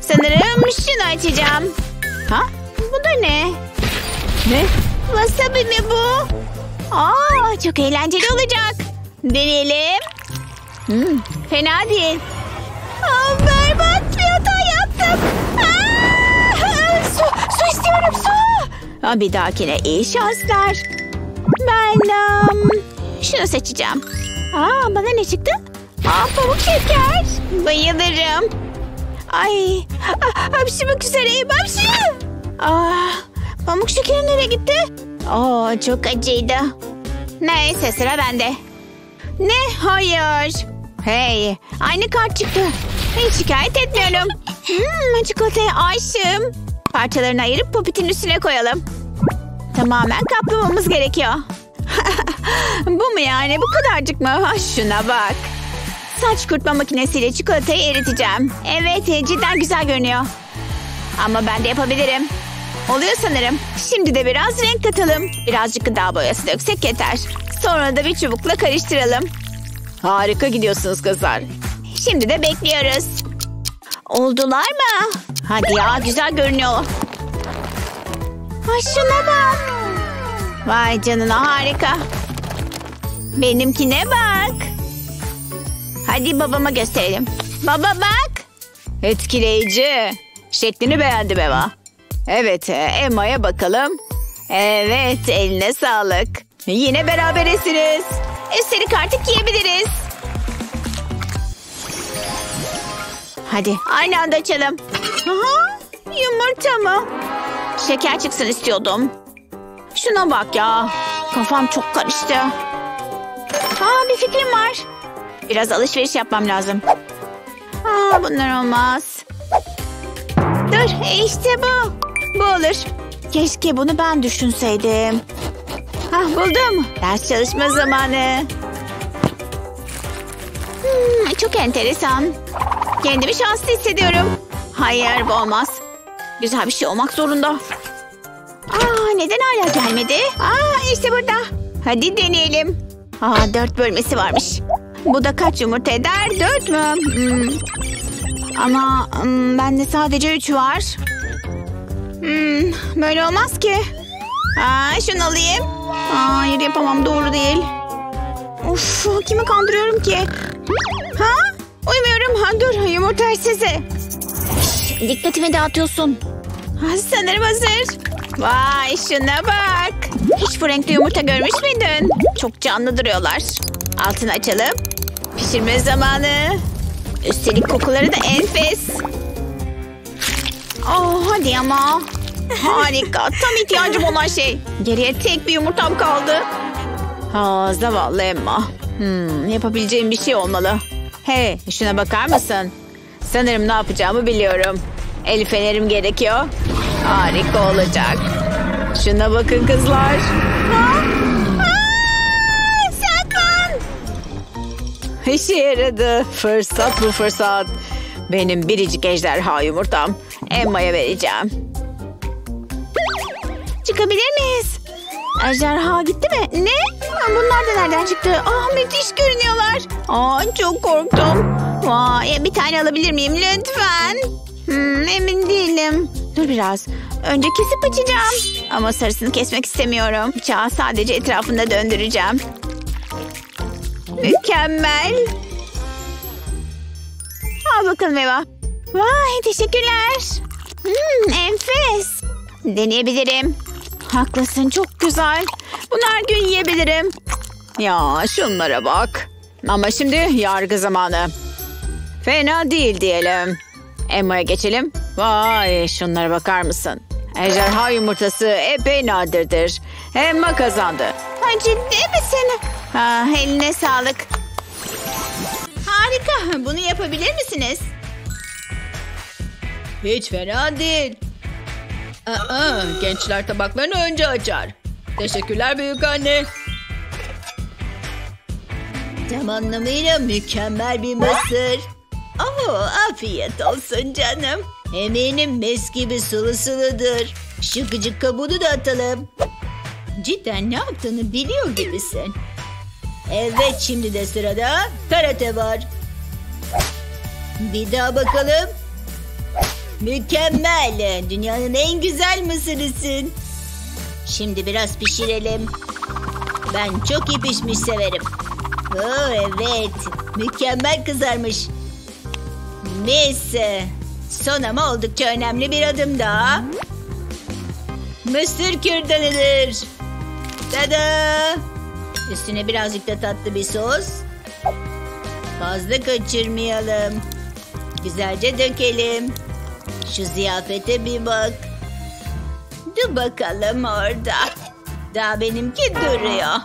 Sanırım şunu açacağım. Ha? Bu da ne? Ne? Wasabi mi bu? Aa, çok eğlenceli olacak. Deneyelim. Fena değil. Aa, berbat bir hata yaptım. Aa, su istiyorum, su. Aa, bir dahakine iyi şanslar. Ben şunu seçeceğim. Aa, bana ne çıktı? Aa, pamuk şeker. Bayılırım. Ay, hapşırmak üzereyim, hapşır. Aa, pamuk şekerim nereye gitti? Aa, çok acıydı. Neyse, sıra bende. Ne? Hayır. Hey, aynı kart çıktı. Hiç şikayet etmiyorum. Çikolataya aşığım. Parçalarını ayırıp popitin üstüne koyalım. Tamamen kaplamamız gerekiyor. Bu mu yani? Bu kadarcık mı? Ha, şuna bak. Saç kurutma makinesiyle çikolatayı eriteceğim. Evet, cidden güzel görünüyor. Ama ben de yapabilirim. Oluyor sanırım. Şimdi de biraz renk katalım. Birazcık gıda boyası döksek yeter. Sonra da bir çubukla karıştıralım. Harika gidiyorsunuz kızlar. Şimdi de bekliyoruz. Oldular mı? Hadi ya, güzel görünüyor. Ay, şuna bak. Vay canına, harika. Benimkine bak. Hadi babama gösterelim. Baba bak. Etkileyici. Şeklini beğendim Eva. Evet, Emma'ya bakalım. Evet, eline sağlık. Yine berabersiniz. Üstelik artık yiyebiliriz. Hadi aynı anda açalım. Aha, yumurta mı? Şeker çıksın istiyordum. Şuna bak ya. Kafam çok karıştı. Aa, bir fikrim var. Biraz alışveriş yapmam lazım. Aa, bunlar olmaz. Dur, işte bu. Bu olur. Keşke bunu ben düşünseydim. Hah, buldum. Ders çalışma zamanı. Çok enteresan. Kendimi şanslı hissediyorum. Hayır, bu olmaz. Güzel bir şey olmak zorunda. Aa, neden hala gelmedi? Aa, işte burada. Hadi deneyelim. Aa, 4 bölmesi varmış. Bu da kaç yumurta eder? 4 mü? Ama bende sadece 3 var. Böyle olmaz ki. Aa, şunu alayım. Aa, hayır, yapamam, doğru değil. Of, kimi kandırıyorum ki? Ha? Uyumuyorum. Ha, dur, yumurta size. Dikkatimi dağıtıyorsun. Ha, sanırım hazır. Vay, şuna bak. Hiç bu renkli yumurta görmüş müydün? Çok canlı duruyorlar. Altını açalım. Pişirme zamanı. Üstelik kokuları da enfes. Oh, hadi ama. Harika. Tam ihtiyacım olan şey. Geriye tek bir yumurtam kaldı. Aa, zavallı Emma. Yapabileceğim bir şey olmalı. Hey, şuna bakar mısın? Sanırım ne yapacağımı biliyorum. El fenerim gerekiyor. Harika olacak. Şuna bakın kızlar. Ha? Aa, saklan. İşe yaradı. Fırsat bu fırsat. Benim biricik ejderha yumurtam. Emma'ya vereceğim. Çıkabilir miyiz? Ejderha gitti mi? Ne? Bunlar da nereden çıktı? Ah, müthiş görünüyorlar. Aa, çok korktum. Vay, bir tane alabilir miyim lütfen? Emin değilim. Dur biraz. Önce kesip açacağım. Ama sarısını kesmek istemiyorum. Bıçağı sadece etrafında döndüreceğim. Mükemmel. Al bakalım Eva. Vay, teşekkürler. Enfes. Deneyebilirim. Haklısın, çok güzel. Bunu her gün yiyebilirim. Ya şunlara bak. Ama şimdi yargı zamanı. Fena değil diyelim. Emma'ya geçelim. Vay, şunlara bakar mısın? Ejderha yumurtası epey nadirdir. Emma kazandı. Ha, ciddi misin? Ha, eline sağlık. Harika, bunu yapabilir misiniz? Hiç fena değil. Aa, gençler tabaklarını önce açar. Teşekkürler büyük anne. Tam anlamıyla mükemmel bir mısır. Oh, afiyet olsun canım. Eminim mis gibi sulu suludur. Şu gıcık kabuğunu da atalım. Cidden ne yaptığını biliyor gibisin. Evet, şimdi de sırada karate var. Bir daha bakalım. Mükemmel. Dünyanın en güzel mısırısın. Şimdi biraz pişirelim. Ben çok iyi pişmiş severim. Oo, evet. Mükemmel kızarmış. Mis. Son ama oldukça önemli bir adım daha. Mısır kürdanıdır. Tada. Üstüne birazcık da tatlı bir sos. Fazla kaçırmayalım. Güzelce dökelim. Şu ziyafete bir bak. Dur bakalım orada. Daha benimki duruyor.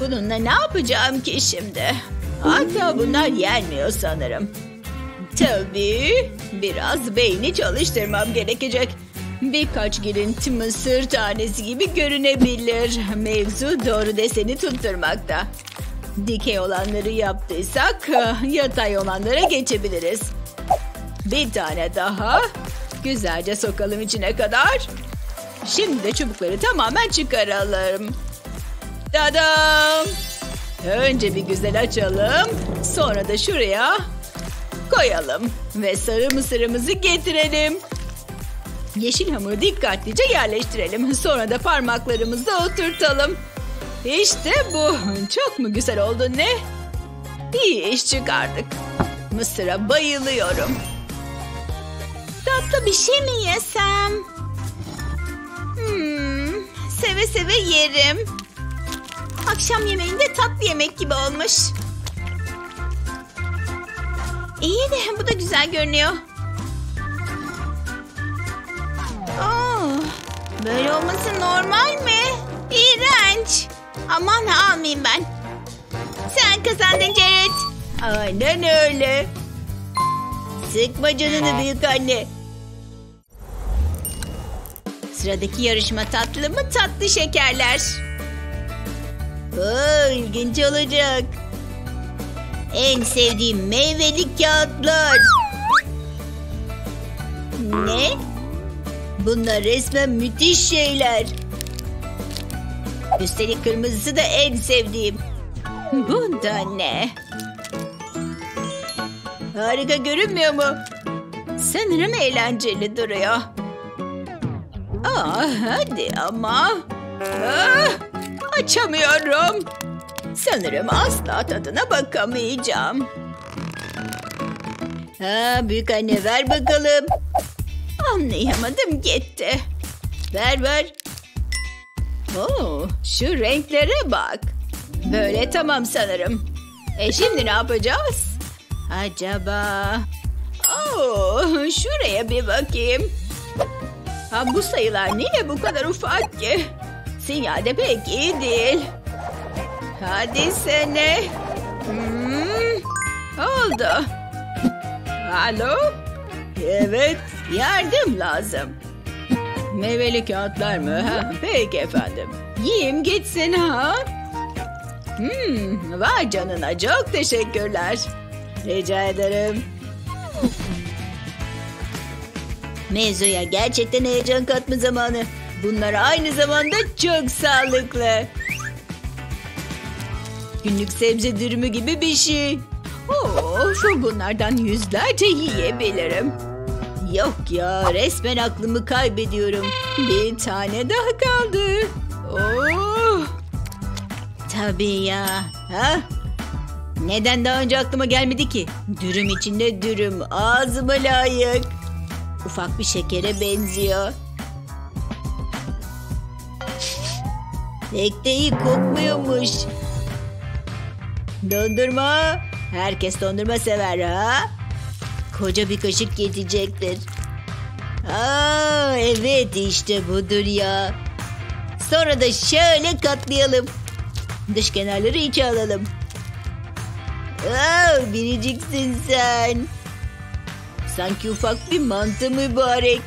Bununla ne yapacağım ki şimdi? Hatta bunlar yenmiyor sanırım. Tabii. Biraz beyni çalıştırmam gerekecek. Birkaç girinti mısır tanesi gibi görünebilir. Mevzu doğru deseni tutturmakta. Dikey olanları yaptıysak yatay olanlara geçebiliriz. Bir tane daha. Güzelce sokalım içine kadar. Şimdi de çubukları tamamen çıkaralım. Tadam! Önce bir güzel açalım. Sonra da şuraya koyalım. Ve sarı mısırımızı getirelim. Yeşil hamuru dikkatlice yerleştirelim. Sonra da parmaklarımızla oturtalım. İşte bu. Çok mu güzel oldu ne? İyi iş çıkardık. Mısıra bayılıyorum. Tatlı bir şey mi yesem? Seve seve yerim. Akşam yemeğinde tatlı yemek gibi olmuş. İyi de bu da güzel görünüyor. Oh, böyle olması normal mi? İğrenç. Aman almayayım ben. Sen kazandın Jared. Aynen öyle. Sıkma canını büyük anne. Sıradaki yarışma tatlı mı tatlı şekerler? Oo, ilginç olacak. En sevdiğim meyveli kağıtlar. Ne? Bunlar resmen müthiş şeyler. Üstelik kırmızısı da en sevdiğim. Bu da ne? Harika görünmüyor mu? Sanırım eğlenceli duruyor. Aa, hadi ama. Aa, açamıyorum. Sanırım asla tadına bakamayacağım. Aa, büyük anne ver bakalım. Anlayamadım gitti. Ver ver. Oo, şu renklere bak. Böyle tamam sanırım. E şimdi ne yapacağız? Acaba... Oo, şuraya bir bakayım. Ha, bu sayılar niye bu kadar ufak ki? Sinyalde pek iyi değil. Hadi sene. Oldu. Alo? Evet, yardım lazım. Meyveli kağıtlar mı? Ha, peki efendim. Yiyeyim gitsin ha. Vay canına, çok teşekkürler. Rica ederim. Mevzuya gerçekten heyecan katma zamanı. Bunlar aynı zamanda çok sağlıklı. Günlük sebze dürümü gibi bir şey. Of, bunlardan yüzlerce yiyebilirim. Yok ya, resmen aklımı kaybediyorum. Bir tane daha kaldı. Tabii ya. Ha? Neden daha önce aklıma gelmedi ki? Dürüm içinde dürüm. Ağzıma layık. Ufak bir şekere benziyor. Pek de iyi kokmuyormuş. Dondurma. Herkes dondurma sever ha? Koca bir kaşık yetecektir. Evet, işte budur ya. Sonra da şöyle katlayalım. Dış kenarları içe alalım. Biriciksin sen. Sanki ufak bir mantı mübarek.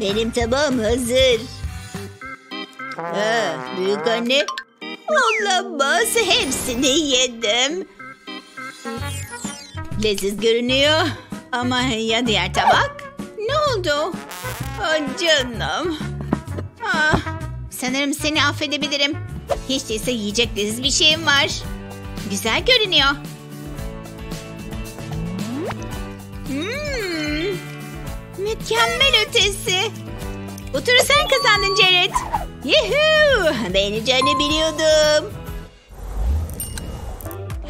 Benim tabağım hazır. Büyük anne. Olamaz, hepsini yedim. Leziz görünüyor. Ama ya diğer tabak? Ne oldu? Canım. Sanırım seni affedebilirim. Hiç değilse yiyecek leziz bir şeyim var. Güzel görünüyor. Mükemmel ötesi. Bu turu sen kazandın Jared. Yuhuu. Beğeneceğini biliyordum.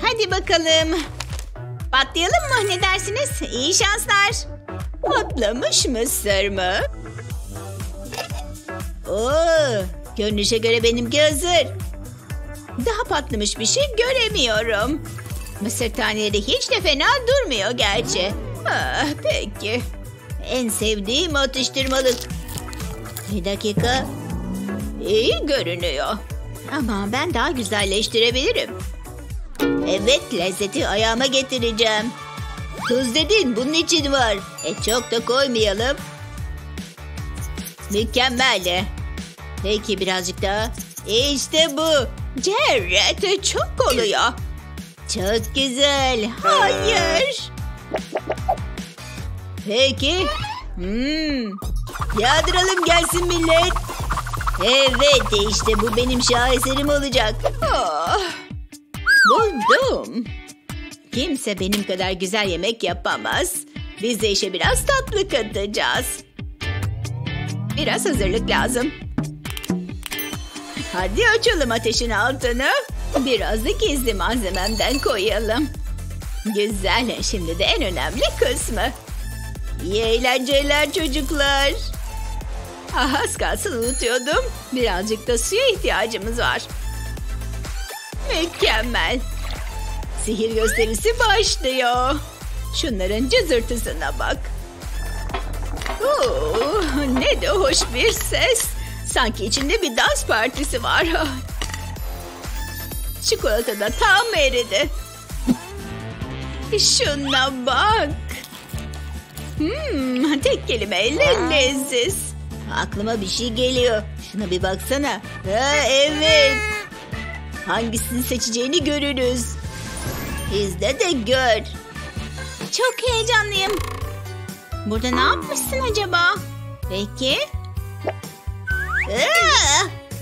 Hadi bakalım. Patlayalım mı? Ne dersiniz? İyi şanslar. Patlamış mısır mı? Görünüşe göre benimki hazır. Daha patlamış bir şey göremiyorum. Mısır taneleri hiç de fena durmuyor gerçi. Peki. En sevdiğim atıştırmalık. Bir dakika. İyi görünüyor. Ama ben daha güzelleştirebilirim. Evet, lezzeti ayağıma getireceğim. Tuz dedin, bunun için var. Çok da koymayalım. Mükemmel. Peki birazcık daha. İşte bu. Jared, çok oluyor. Çok güzel. Hayır. Peki. Yağdıralım gelsin millet. Evet, işte bu benim şaheserim olacak. Buldum. Kimse benim kadar güzel yemek yapamaz. Biz de işe biraz tatlı katacağız. Biraz hazırlık lazım. Hadi açalım ateşin altını. Biraz da gizli malzememden koyalım. Güzel. Şimdi de en önemli kısmı. İyi eğlenceler çocuklar. Az kalsın unutuyordum. Birazcık da suya ihtiyacımız var. Mükemmel. Sihir gösterisi başlıyor. Şunların cızırtısına bak. Ne de hoş bir ses. Sanki içinde bir dans partisi var. Çikolata da tam eridi. Şuna bak. Tek kelimeyle leziz. Aklıma bir şey geliyor. Şuna bir baksana. Evet. Hangisini seçeceğini görürüz. İzle de gör. Çok heyecanlıyım. Burada ne yapmışsın acaba? Peki.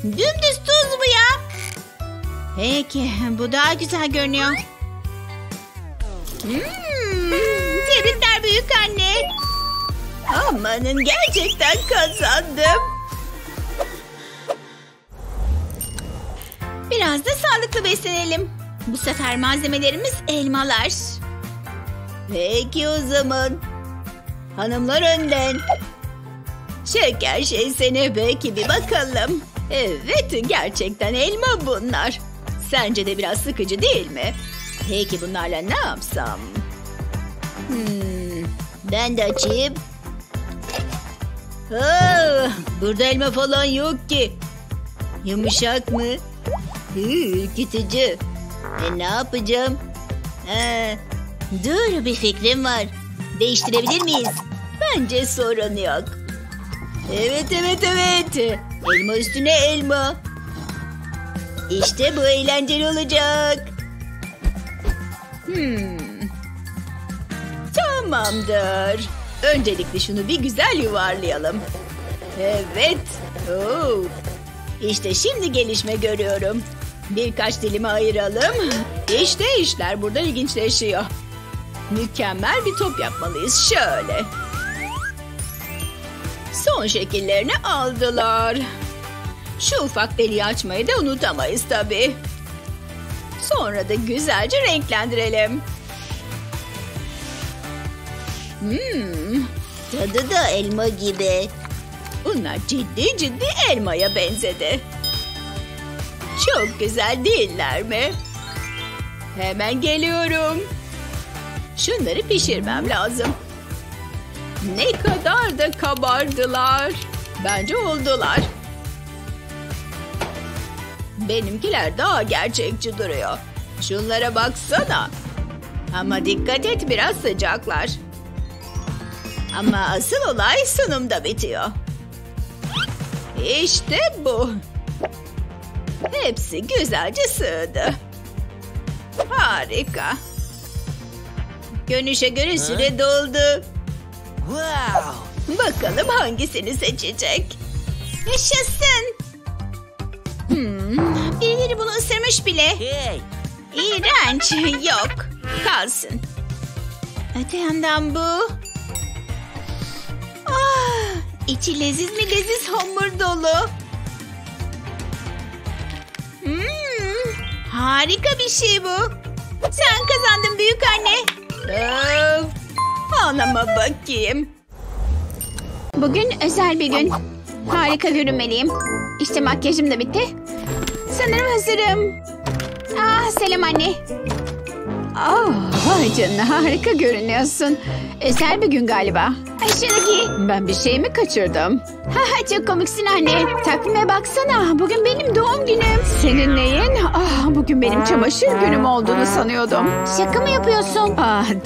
Dümdüz tuz bu ya. Peki, bu daha güzel görünüyor. Tebrikler büyük anne. Amanın, gerçekten kazandım. Biraz da sağlıklı beslenelim. Bu sefer malzemelerimiz elmalar. Peki o zaman. Hanımlar önden. Şeker şeysene, belki bir bakalım. Evet, gerçekten elma bunlar. Sence de biraz sıkıcı değil mi? Peki bunlarla ne yapsam? Ben de açayım. Burada elma falan yok ki. Yumuşak mı? Ürkütücü. Ne yapacağım? Dur, bir fikrim var. Değiştirebilir miyiz? Bence sorun yok. Evet. Elma üstüne elma. İşte bu eğlenceli olacak. Tam Tamamdır. Öncelikle şunu bir güzel yuvarlayalım. Evet. Oo. İşte şimdi gelişme görüyorum. Birkaç dilime ayıralım. İşte işler burada ilginçleşiyor. Mükemmel bir top yapmalıyız. Şöyle. Son şekillerini aldılar. Şu ufak deliği açmayı da unutamayız tabii. Sonra da güzelce renklendirelim. Tadı da elma gibi. Bunlar ciddi elmaya benzedi. Çok güzel değiller mi? Hemen geliyorum. Şunları pişirmem lazım. Ne kadar da kabardılar. Bence oldular. Benimkiler daha gerçekçi duruyor. Şunlara baksana. Ama dikkat et, biraz sıcaklar. Ama asıl olay sunumda bitiyor. İşte bu. Hepsi güzelce sığdı. Harika. Görünüşe göre süre doldu. Wow. Bakalım hangisini seçecek? Yaşasın. Birileri bunu ısırmış bile. İğrenç. Yok. Kalsın. Öte yandan bu. İçi leziz mi leziz hamur dolu. Harika bir şey bu. Sen kazandın büyük anne. Ağlama bakayım. Bugün özel bir gün. Harika görünmeliyim. İşte makyajım da bitti. Sanırım hazırım. Selam anne. Vay canına, harika görünüyorsun. Özel bir gün galiba. Aşırı. Ben bir şey mi kaçırdım? Çok komiksin anne. Takvime baksana. Bugün benim doğum günüm. Senin neyin? Bugün benim çamaşır günüm olduğunu sanıyordum. Şaka mı yapıyorsun?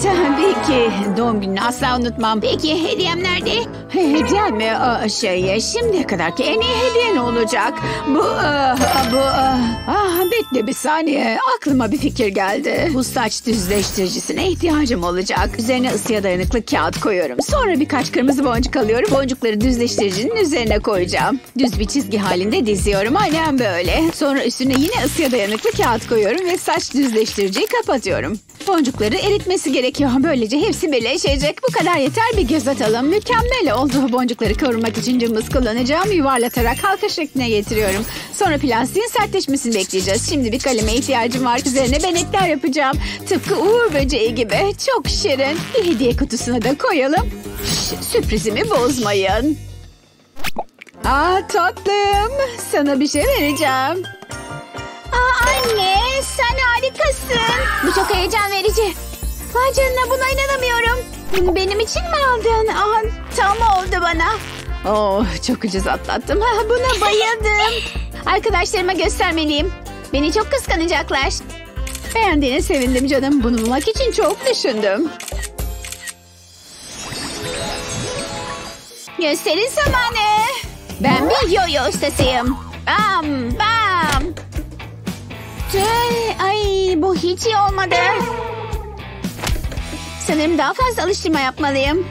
Tabii ki. Doğum gününü asla unutmam. Peki hediyem nerede? Hediyem mi? Şimdiye kadarki en iyi hediye ne olacak? Bekle bir saniye. Aklıma bir fikir geldi. Bu saç düzleştiricisine ihtiyacım olacak. Üzerine ısıya dayanıklı kağıt koyuyorum. Sonra birkaç kırmızı boncuk alıyorum. Boncukları düzleştiricinin üzerine koyacağım. Düz bir çizgi halinde diziyorum. Aynen böyle. Sonra üstüne yine ısıya dayanıklı kağıt koyuyorum ve saç düzleştiriciyi kapatıyorum. Boncukları eritmesi gerekiyor. Böylece hepsi birleşecek. Bu kadar yeter, bir göz atalım. Mükemmel oldu. Boncukları korumak için cımbız kullanacağım. Yuvarlatarak halka şekline getiriyorum. Sonra plastiğin sertleşmesini bekleyeceğiz. Şimdi bir kaleme ihtiyacım var. Üzerine benekler yapacağım. Tıpkı Uğur Böceği gibi. Çok şirin. Bir hediye kutusuna da koyalım. Sürprizimi bozmayın. Tatlım. Sana bir şey vereceğim. Anne sen harikasın. Bu çok heyecan verici. Vay canına, buna inanamıyorum. Bunu benim için mi aldın? Tam oldu bana. Çok ucuz atlattım. Buna bayıldım. Arkadaşlarıma göstermeliyim. Beni çok kıskanacaklar. Beğendiğine sevindim canım. Bunu bulmak için çok düşündüm. Gösterin zamanı. Ben bir yo-yo ustasıyım. Bam bam. Bu hiç iyi olmadı. Sanırım daha fazla alıştırma yapmalıyım.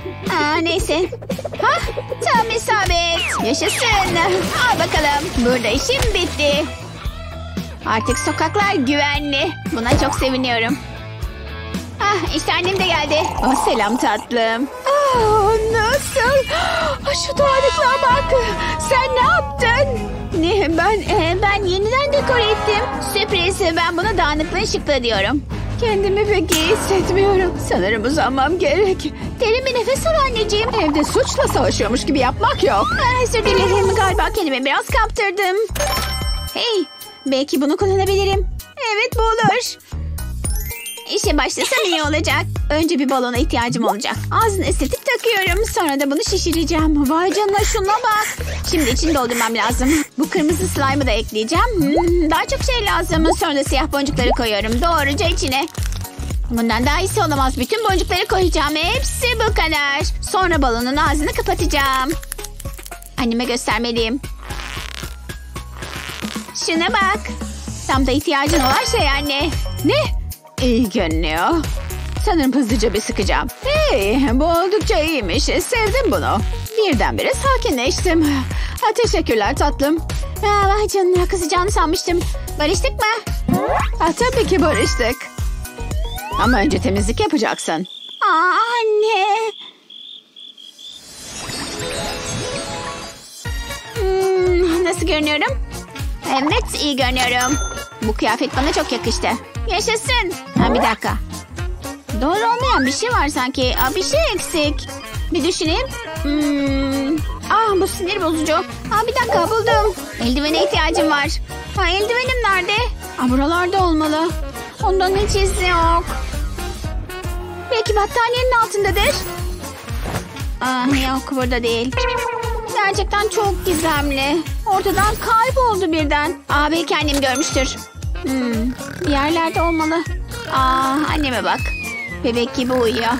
Neyse. Tam isabet. Yaşasın. Al bakalım. Burada işim bitti. Artık sokaklar güvenli. Buna çok seviniyorum. İşte annem de geldi. Selam tatlım. Nasıl? Şu tuvaletine bak. Sen ne yaptın? Ben yeniden dekore ettim. Sürpriz. Ben buna dağınıklığı şıkla diyorum. Kendimi pek iyi hissetmiyorum. Sanırım uzanmam gerek. Derin bir nefes al anneciğim. Evde suçla savaşıyormuş gibi yapmak yok. Özür dilerim, galiba kendimi biraz kaptırdım. Hey, belki bunu kullanabilirim. Evet, bu olur. İşe başlasam iyi olacak. Önce bir balona ihtiyacım olacak. Ağzını ısıtıp takıyorum. Sonra da bunu şişireceğim. Vay canına, şuna bak. Şimdi içini doldurmam lazım. Bu kırmızı slime'ı da ekleyeceğim. Daha çok şey lazım. Sonra da siyah boncukları koyuyorum. Doğruca içine. Bundan daha iyisi olamaz. Bütün boncukları koyacağım. Hepsi bu kadar. Sonra balonun ağzını kapatacağım. Anneme göstermeliyim. Şuna bak. Tam da ihtiyacın olan şey anne. Ne? İyi görünüyor. Sanırım hızlıca bir sıkacağım. Hey, bu oldukça iyiymiş. Sevdim bunu. Birdenbire sakinleştim. Ha, teşekkürler tatlım. Aa, vay canına, kızacağını sanmıştım. Barıştık mı? Ah, tabii ki barıştık. Ama önce temizlik yapacaksın. Aa, anne. Nasıl görünüyorum? Evet, iyi görünüyorum. Bu kıyafet bana çok yakıştı. Yaşasın. Ha, bir dakika. Doğru olmayan bir şey var sanki. Aa, bir şey eksik. Bir düşüneyim. Bu sinir bozucu. Aa, bir dakika, buldum. Eldivene ihtiyacım var. Ha, eldivenim nerede? Aa, buralarda olmalı. Ondan hiç izi yok. Belki battaniyenin altındadır. Aa, yok, burada değil. Gerçekten çok gizemli. Ortadan kayboldu birden. Aa, belki annem görmüştür. Bir yerlerde olmalı. Aa, anneme bak. Bebek gibi uyuyor.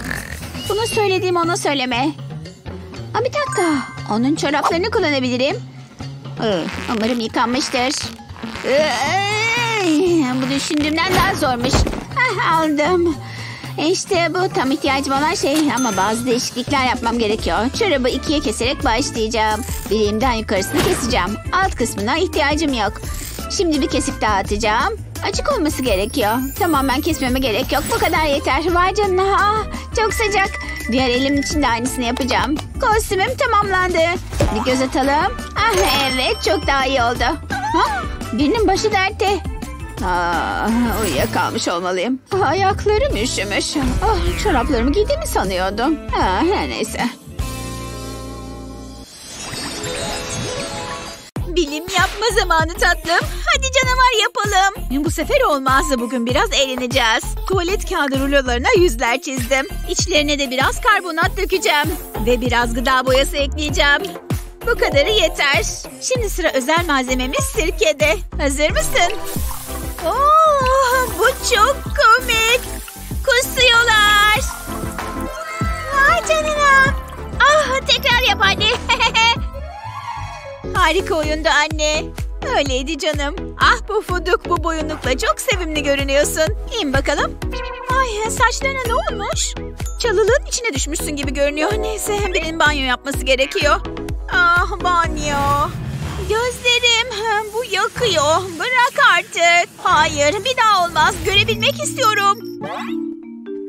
Bunu söylediğim ona söyleme. Aa, bir dakika. Onun çoraplarını kullanabilirim. Umarım yıkanmıştır. Bu düşündüğümden daha zormuş. Heh, aldım. İşte bu tam ihtiyacım olan şey. Ama bazı değişiklikler yapmam gerekiyor. Çorabı ikiye keserek başlayacağım. Bileğimden yukarısını keseceğim. Alt kısmına ihtiyacım yok. Şimdi bir kesik daha atacağım. Açık olması gerekiyor. Tamamen kesmeme gerek yok. Bu kadar yeter. Vay canına. Aa, çok sıcak. Diğer elim için de aynısını yapacağım. Kostümüm tamamlandı. Bir göz atalım. Ah, evet, çok daha iyi oldu. Ha? Birinin başı dertte. Aa, uyuyakalmış olmalıyım. Ayaklarım üşümüş. Ah, çoraplarımı giydiğimi sanıyordum. Ah, neyse. Bilim yapma zamanı tatlım. Hadi canavar yapalım. Bu sefer olmazsa bugün biraz eğleneceğiz. Tuvalet kağıdı rulolarına yüzler çizdim. İçlerine de biraz karbonat dökeceğim. Ve biraz gıda boyası ekleyeceğim. Bu kadarı yeter. Şimdi sıra özel malzememiz sirkede. Hazır mısın? Oo, bu çok komik. Kusuyorlar. Vay canına. Ah, tekrar yap anne. Harika oyundu anne. Öyleydi canım. Ah, pufuduk, bu boyunlukla çok sevimli görünüyorsun. İn bakalım. Ay, saçlarına ne olmuş? Çalılığın içine düşmüşsün gibi görünüyor. Neyse, birinin banyo yapması gerekiyor. Ah, banyo. Gözlerim, bu yakıyor. Bırak artık. Hayır, bir daha olmaz. Görebilmek istiyorum.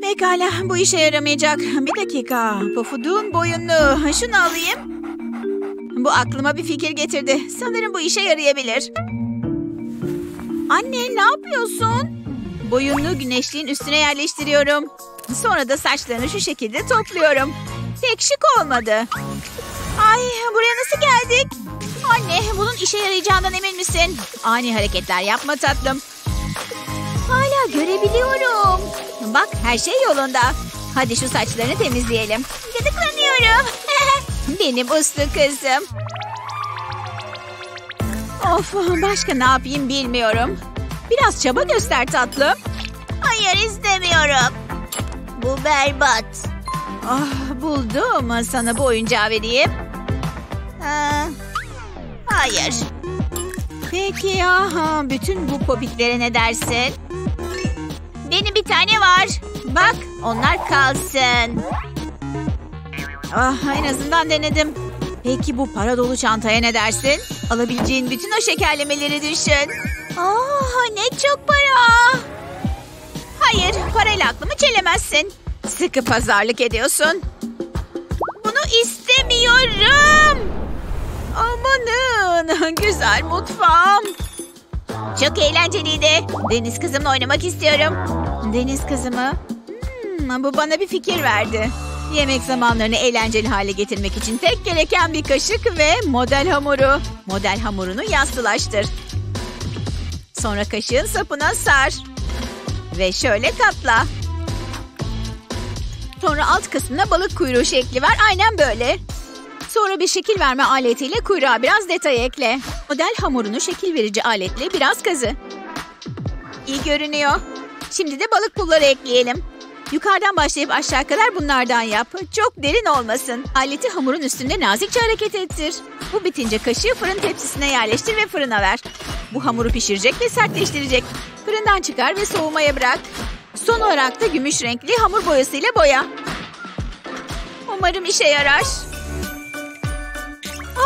Pekala, bu işe yaramayacak. Bir dakika. Pufuduğun boyunluğu. Şunu alayım. Bu aklıma bir fikir getirdi. Sanırım bu işe yarayabilir. Anne, ne yapıyorsun? Boyunluğu güneşliğin üstüne yerleştiriyorum. Sonra da saçlarını şu şekilde topluyorum. Pek şık olmadı. Ay, buraya nasıl geldik? Anne, bunun işe yarayacağından emin misin? Ani hareketler yapma tatlım. Hala görebiliyorum. Bak, her şey yolunda. Hadi şu saçlarını temizleyelim. Gıdıklanıyorum. Benim uslu kızım. Of, başka ne yapayım bilmiyorum. Biraz çaba göster tatlım. Hayır, istemiyorum. Bu berbat. Ah, buldum. Sana bu oyuncağı vereyim. Hayır. Peki ya, bütün bu popiklere ne dersin? Benim bir tane var. Bak, onlar kalsın. Ah, en azından denedim. Peki bu para dolu çantaya ne dersin? Alabileceğin bütün o şekerlemeleri düşün. Ah, ne çok para. Hayır, parayla aklımı çelemezsin. Sıkı pazarlık ediyorsun. Bunu istemiyorum. Amanın, güzel mutfağım. Çok eğlenceliydi. Deniz kızımla oynamak istiyorum. Deniz kızımı? Bu bana bir fikir verdi. Yemek zamanlarını eğlenceli hale getirmek için tek gereken bir kaşık ve model hamuru. Model hamurunu yastılaştır. Sonra kaşığın sapına sar. Ve şöyle katla. Sonra alt kısmına balık kuyruğu şekli ver. Aynen böyle. Sonra bir şekil verme aletiyle kuyruğa biraz detay ekle. Model hamurunu şekil verici aletle biraz kazı. İyi görünüyor. Şimdi de balık pulları ekleyelim. Yukarıdan başlayıp aşağı kadar bunlardan yap. Çok derin olmasın. Aleti hamurun üstünde nazikçe hareket ettir. Bu bitince kaşığı fırın tepsisine yerleştir ve fırına ver. Bu hamuru pişirecek ve sertleştirecek. Fırından çıkar ve soğumaya bırak. Son olarak da gümüş renkli hamur boyasıyla boya. Umarım işe yarar.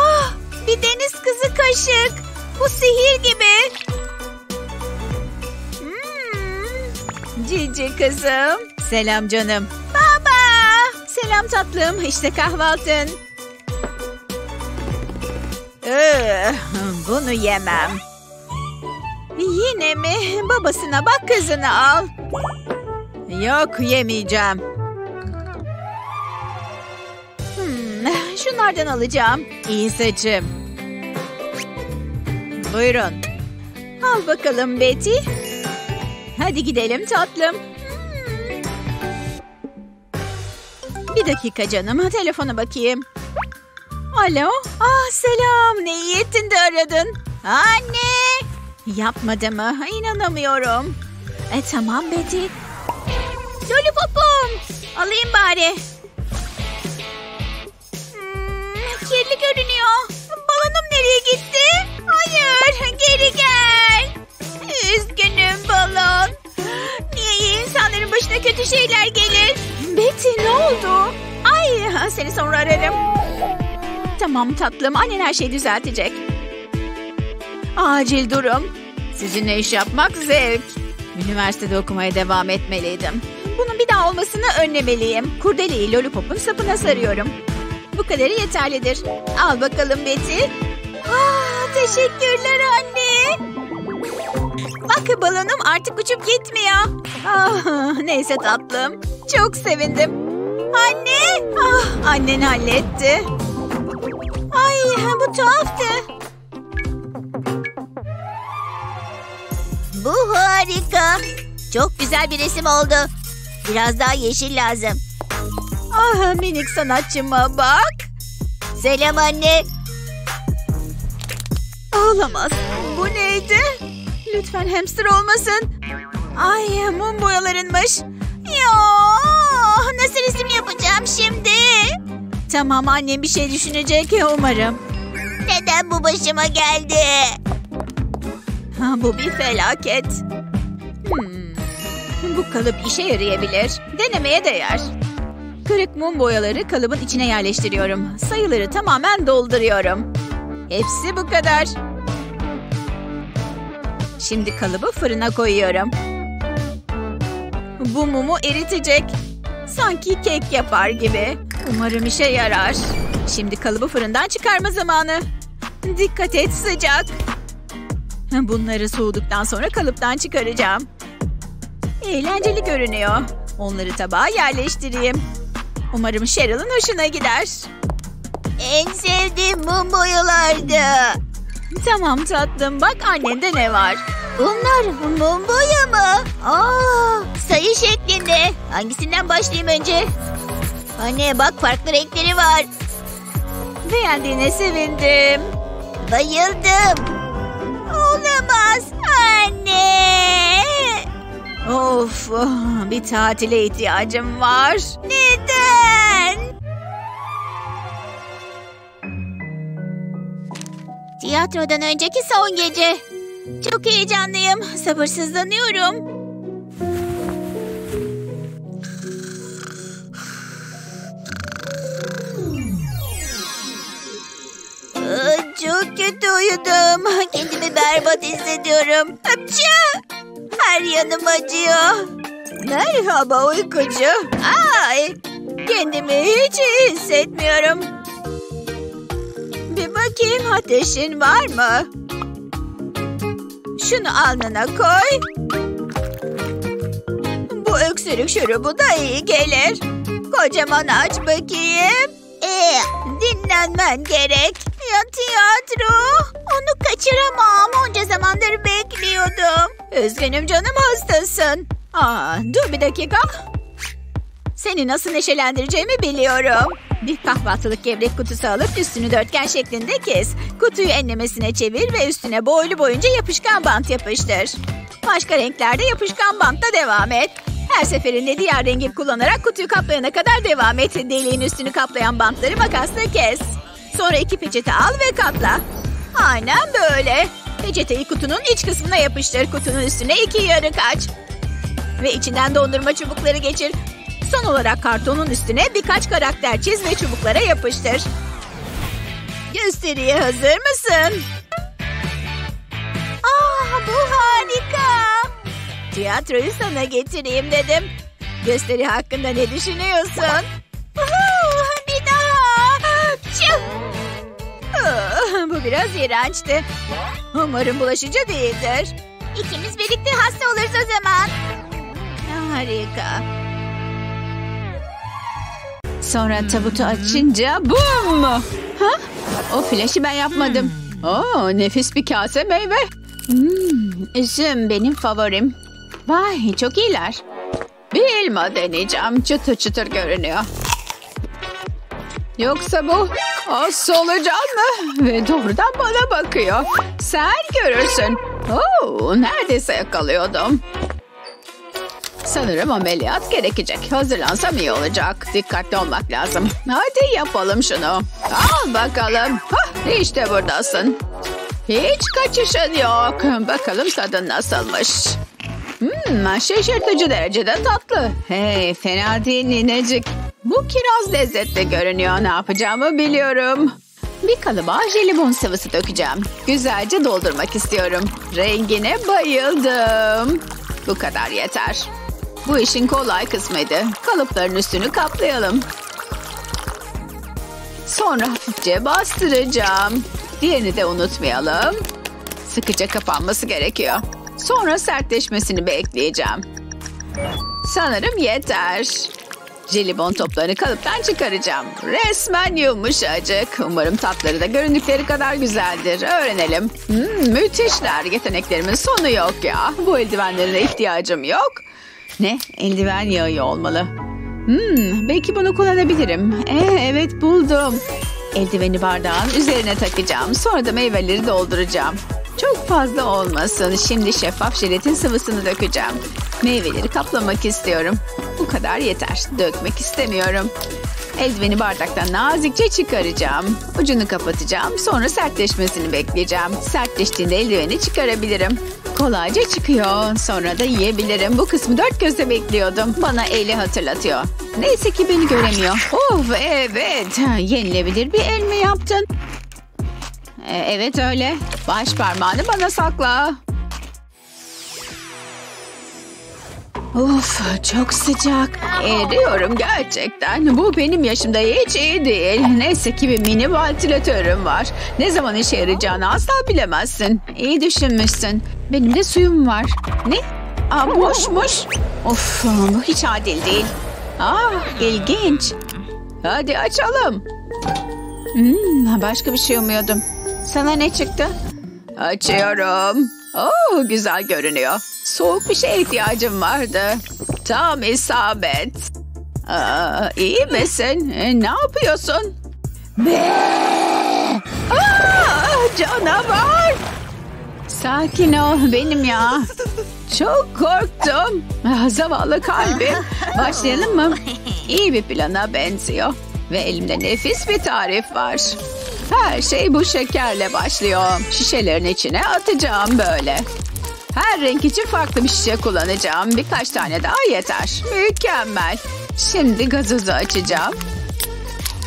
Ah, bir deniz kızı kaşık. Bu sihir gibi. Cici kızım. Selam canım. Baba. Selam tatlım. İşte kahvaltın. Bunu yemem. Yine mi? Babasına bak, kızını al. Yok, yemeyeceğim. Şunlardan alacağım. İyi seçim. Buyurun. Al bakalım Betty. Hadi gidelim tatlım. Bir dakika canım. Telefona bakayım. Alo. Ah, selam. Ne iyi ettin de aradın. Anne. Yapmadı mı? İnanamıyorum. Tamam Betty. Lollipopum. Alayım bari. Kirli görünüyor. Balonum nereye gitti? Hayır. Geri gel. Üzgünüm balon. Niye iyi insanların başına kötü şeyler gelir? Betty, ne oldu? Ay, seni sonra ararım. Tamam tatlım. Annen her şeyi düzeltecek. Acil durum. Sizinle iş yapmak zevk. Üniversitede okumaya devam etmeliydim. Bunun bir daha olmasını önlemeliyim. Kurdeleyi lollipopun sapına sarıyorum. Bu kadarı yeterlidir. Al bakalım Betty. Ah, teşekkürler anne. Bak, balonum artık uçup gitmiyor. Ah, neyse tatlım. Çok sevindim. Anne. Ah, annen halletti. Ay, bu tuhaftı. Bu harika. Çok güzel bir resim oldu. Biraz daha yeşil lazım. Ah, minik sanatçıma bak. Selam anne. Olamaz. Bu neydi? Lütfen hamster olmasın. Ay, mum boyalarınmış. Ya, nasıl resim yapacağım şimdi? Tamam, annem bir şey düşünecek umarım. Neden bu başıma geldi? Ha, bu bir felaket. Bu kalıp işe yarayabilir. Denemeye değer. Kırık mum boyaları kalıbın içine yerleştiriyorum. Sayıları tamamen dolduruyorum. Hepsi bu kadar. Şimdi kalıbı fırına koyuyorum. Bu mumu eritecek. Sanki kek yapar gibi. Umarım işe yarar. Şimdi kalıbı fırından çıkarma zamanı. Dikkat et, sıcak. Bunları soğuduktan sonra kalıptan çıkaracağım. Eğlenceli görünüyor. Onları tabağa yerleştireyim. Umarım Cheryl'ın hoşuna gider. En sevdiğim mum boyalardı. Tamam tatlım, bak annende ne var. Bunlar mum boya mı? Aa, sayı şeklinde. Hangisinden başlayayım önce? Anne bak, farklı renkleri var. Beğendiğine sevindim. Bayıldım. Olamaz anne. Of, bir tatile ihtiyacım var. Neden? Tiyatrodan önceki son gece. Çok heyecanlıyım. Sabırsızlanıyorum. Çok kötü uyudum. Kendimi berbat hissediyorum. Hapçı! Her yanım acıyor. Merhaba uykucu. Ay, kendimi hiç iyi hissetmiyorum. Bir bakayım, ateşin var mı? Şunu alnına koy. Bu öksürük şurubu da iyi gelir. Kocaman aç bakayım. Dinlenmen gerek. Ya tiyatro? Onu kaçıramam. Onca zamandır bekliyordum. Üzgünüm canım, hastasın. Aa, dur bir dakika. Seni nasıl neşelendireceğimi biliyorum. Bir kahvaltılık gevrek kutusu alıp üstünü dörtgen şeklinde kes. Kutuyu enlemesine çevir ve üstüne boylu boyunca yapışkan bant yapıştır. Başka renklerde yapışkan bantla devam et. Her seferinde diğer rengi kullanarak kutuyu kaplayana kadar devam et. Deliğin üstünü kaplayan bantları makasla kes. Sonra iki peçete al ve katla. Aynen böyle. Peçeteyi kutunun iç kısmına yapıştır. Kutunun üstüne iki yarık aç. ve içinden dondurma çubukları geçir. Son olarak kartonun üstüne birkaç karakter çiz ve çubuklara yapıştır. Gösteriye hazır mısın? Ah, bu harika. Tiyatroyu sana getireyim dedim. Gösteri hakkında ne düşünüyorsun? Bir daha. Bu biraz iğrençti. Umarım bulaşıcı değildir. İkimiz birlikte hasta oluruz o zaman. Harika. Sonra tabutu açınca bum! Ha? O flaşı ben yapmadım. Oo, nefis bir kase meyve. Üzüm benim favorim. Vay, çok iyiler. Bir elma deneyeceğim. Çıtır çıtır görünüyor. Yoksa bu solucan mı? Ve doğrudan bana bakıyor. Sen görürsün. Oo, neredeyse yakalıyordum. Sanırım ameliyat gerekecek. Hazırlansam iyi olacak. Dikkatli olmak lazım. Hadi yapalım şunu. Al bakalım. Hah, işte buradasın. Hiç kaçışın yok. Bakalım tadın nasılmış. Şaşırtıcı derecede tatlı. Hey, fena değil ninecik. Bu kiraz lezzetli görünüyor. Ne yapacağımı biliyorum. Bir kalıba jelibon sıvısı dökeceğim. Güzelce doldurmak istiyorum. Rengine bayıldım. Bu kadar yeter. Bu işin kolay kısmıydı. Kalıpların üstünü kaplayalım. Sonra hafifçe bastıracağım. Diğerini de unutmayalım. Sıkıca kapanması gerekiyor. Sonra sertleşmesini bekleyeceğim. Sanırım yeter. Jelibon toplarını kalıptan çıkaracağım. Resmen yumuşacık. Umarım tatları da göründükleri kadar güzeldir. Öğrenelim. Müthişler. Yeteneklerimin sonu yok ya. Bu eldivenlerine ihtiyacım yok. Ne? Eldiven yağı olmalı. Belki bunu kullanabilirim. Evet buldum. Eldiveni bardağın üzerine takacağım. Sonra da meyveleri dolduracağım. Çok fazla olmasın. Şimdi şeffaf jelatin sıvısını dökeceğim. Meyveleri kaplamak istiyorum. Bu kadar yeter. Dökmek istemiyorum. Eldiveni bardaktan nazikçe çıkaracağım. Ucunu kapatacağım. Sonra sertleşmesini bekleyeceğim. Sertleştiğinde eldiveni çıkarabilirim. Kolayca çıkıyor. Sonra da yiyebilirim. Bu kısmı dört gözle bekliyordum. Bana eli hatırlatıyor. Neyse ki beni göremiyor. Of, evet. Yenilebilir bir el mi yaptın? Evet öyle. Baş parmağını bana sakla. Of, çok sıcak. Eriyorum gerçekten. Bu benim yaşımda hiç iyi değil. Neyse ki bir mini vantilatörüm var. Ne zaman işe yarayacağını asla bilemezsin. İyi düşünmüşsün. Benim de suyum var. Ne? Boşmuş. Of, bu hiç adil değil. İlginç. Hadi açalım. Başka bir şey umuyordum. Sana ne çıktı? Açıyorum. Güzel görünüyor. Soğuk bir şeye ihtiyacım vardı. Tam isabet. İyi misin? Ne yapıyorsun? Canavar! Sakin ol benim ya. Çok korktum. Zavallı kalbim. Başlayalım mı? İyi bir plana benziyor. Ve elimde nefis bir tarif var. Her şey bu şekerle başlıyor. Şişelerin içine atacağım böyle. Her renk için farklı bir şişe kullanacağım. Birkaç tane daha yeter. Mükemmel. Şimdi gazozu açacağım.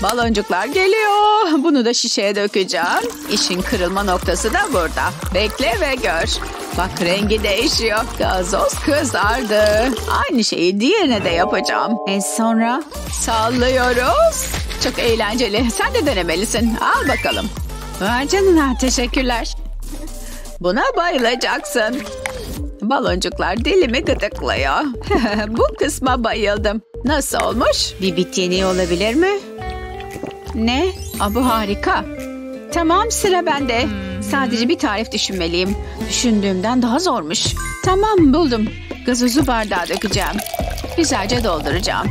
Baloncuklar geliyor. Bunu da şişeye dökeceğim. İşin kırılma noktası da burada. Bekle ve gör. Bak, rengi değişiyor. Gazoz kızardı. Aynı şeyi diğerine de yapacağım. Sonra sallıyoruz. Çok eğlenceli. Sen de denemelisin. Al bakalım. Vay canına, teşekkürler. Buna bayılacaksın. Baloncuklar dilimi gıdıklıyor. Bu kısma bayıldım. Nasıl olmuş? Bir bit yeniği olabilir mi? Ne? Bu harika. Tamam, sıra bende. Sadece bir tarif düşünmeliyim. Düşündüğümden daha zormuş. Tamam, buldum. Gazozu bardağa dökeceğim. Güzelce dolduracağım.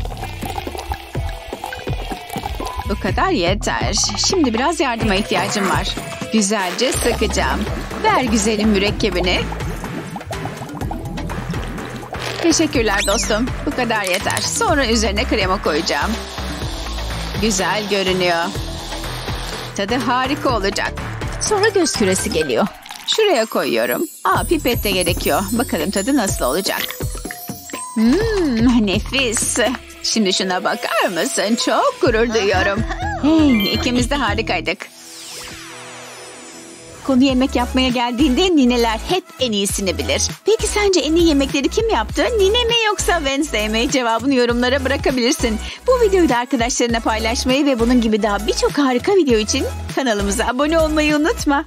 Bu kadar yeter. Şimdi biraz yardıma ihtiyacım var. Güzelce sıkacağım. Ver güzelim mürekkebini. Teşekkürler dostum. Bu kadar yeter. Sonra üzerine krema koyacağım. Güzel görünüyor. Tadı harika olacak. Sonra göz küresi geliyor. Şuraya koyuyorum. Pipet de gerekiyor. Bakalım tadı nasıl olacak. Nefis. Şimdi şuna bakar mısın? Çok gurur duyuyorum. Hey, ikimiz de harikaydık. Konu yemek yapmaya geldiğinde nineler hep en iyisini bilir. Peki sence en iyi yemekleri kim yaptı? Nine mi yoksa Wednesday mi? Cevabını yorumlara bırakabilirsin. Bu videoyu da arkadaşlarına paylaşmayı ve bunun gibi daha birçok harika video için kanalımıza abone olmayı unutma.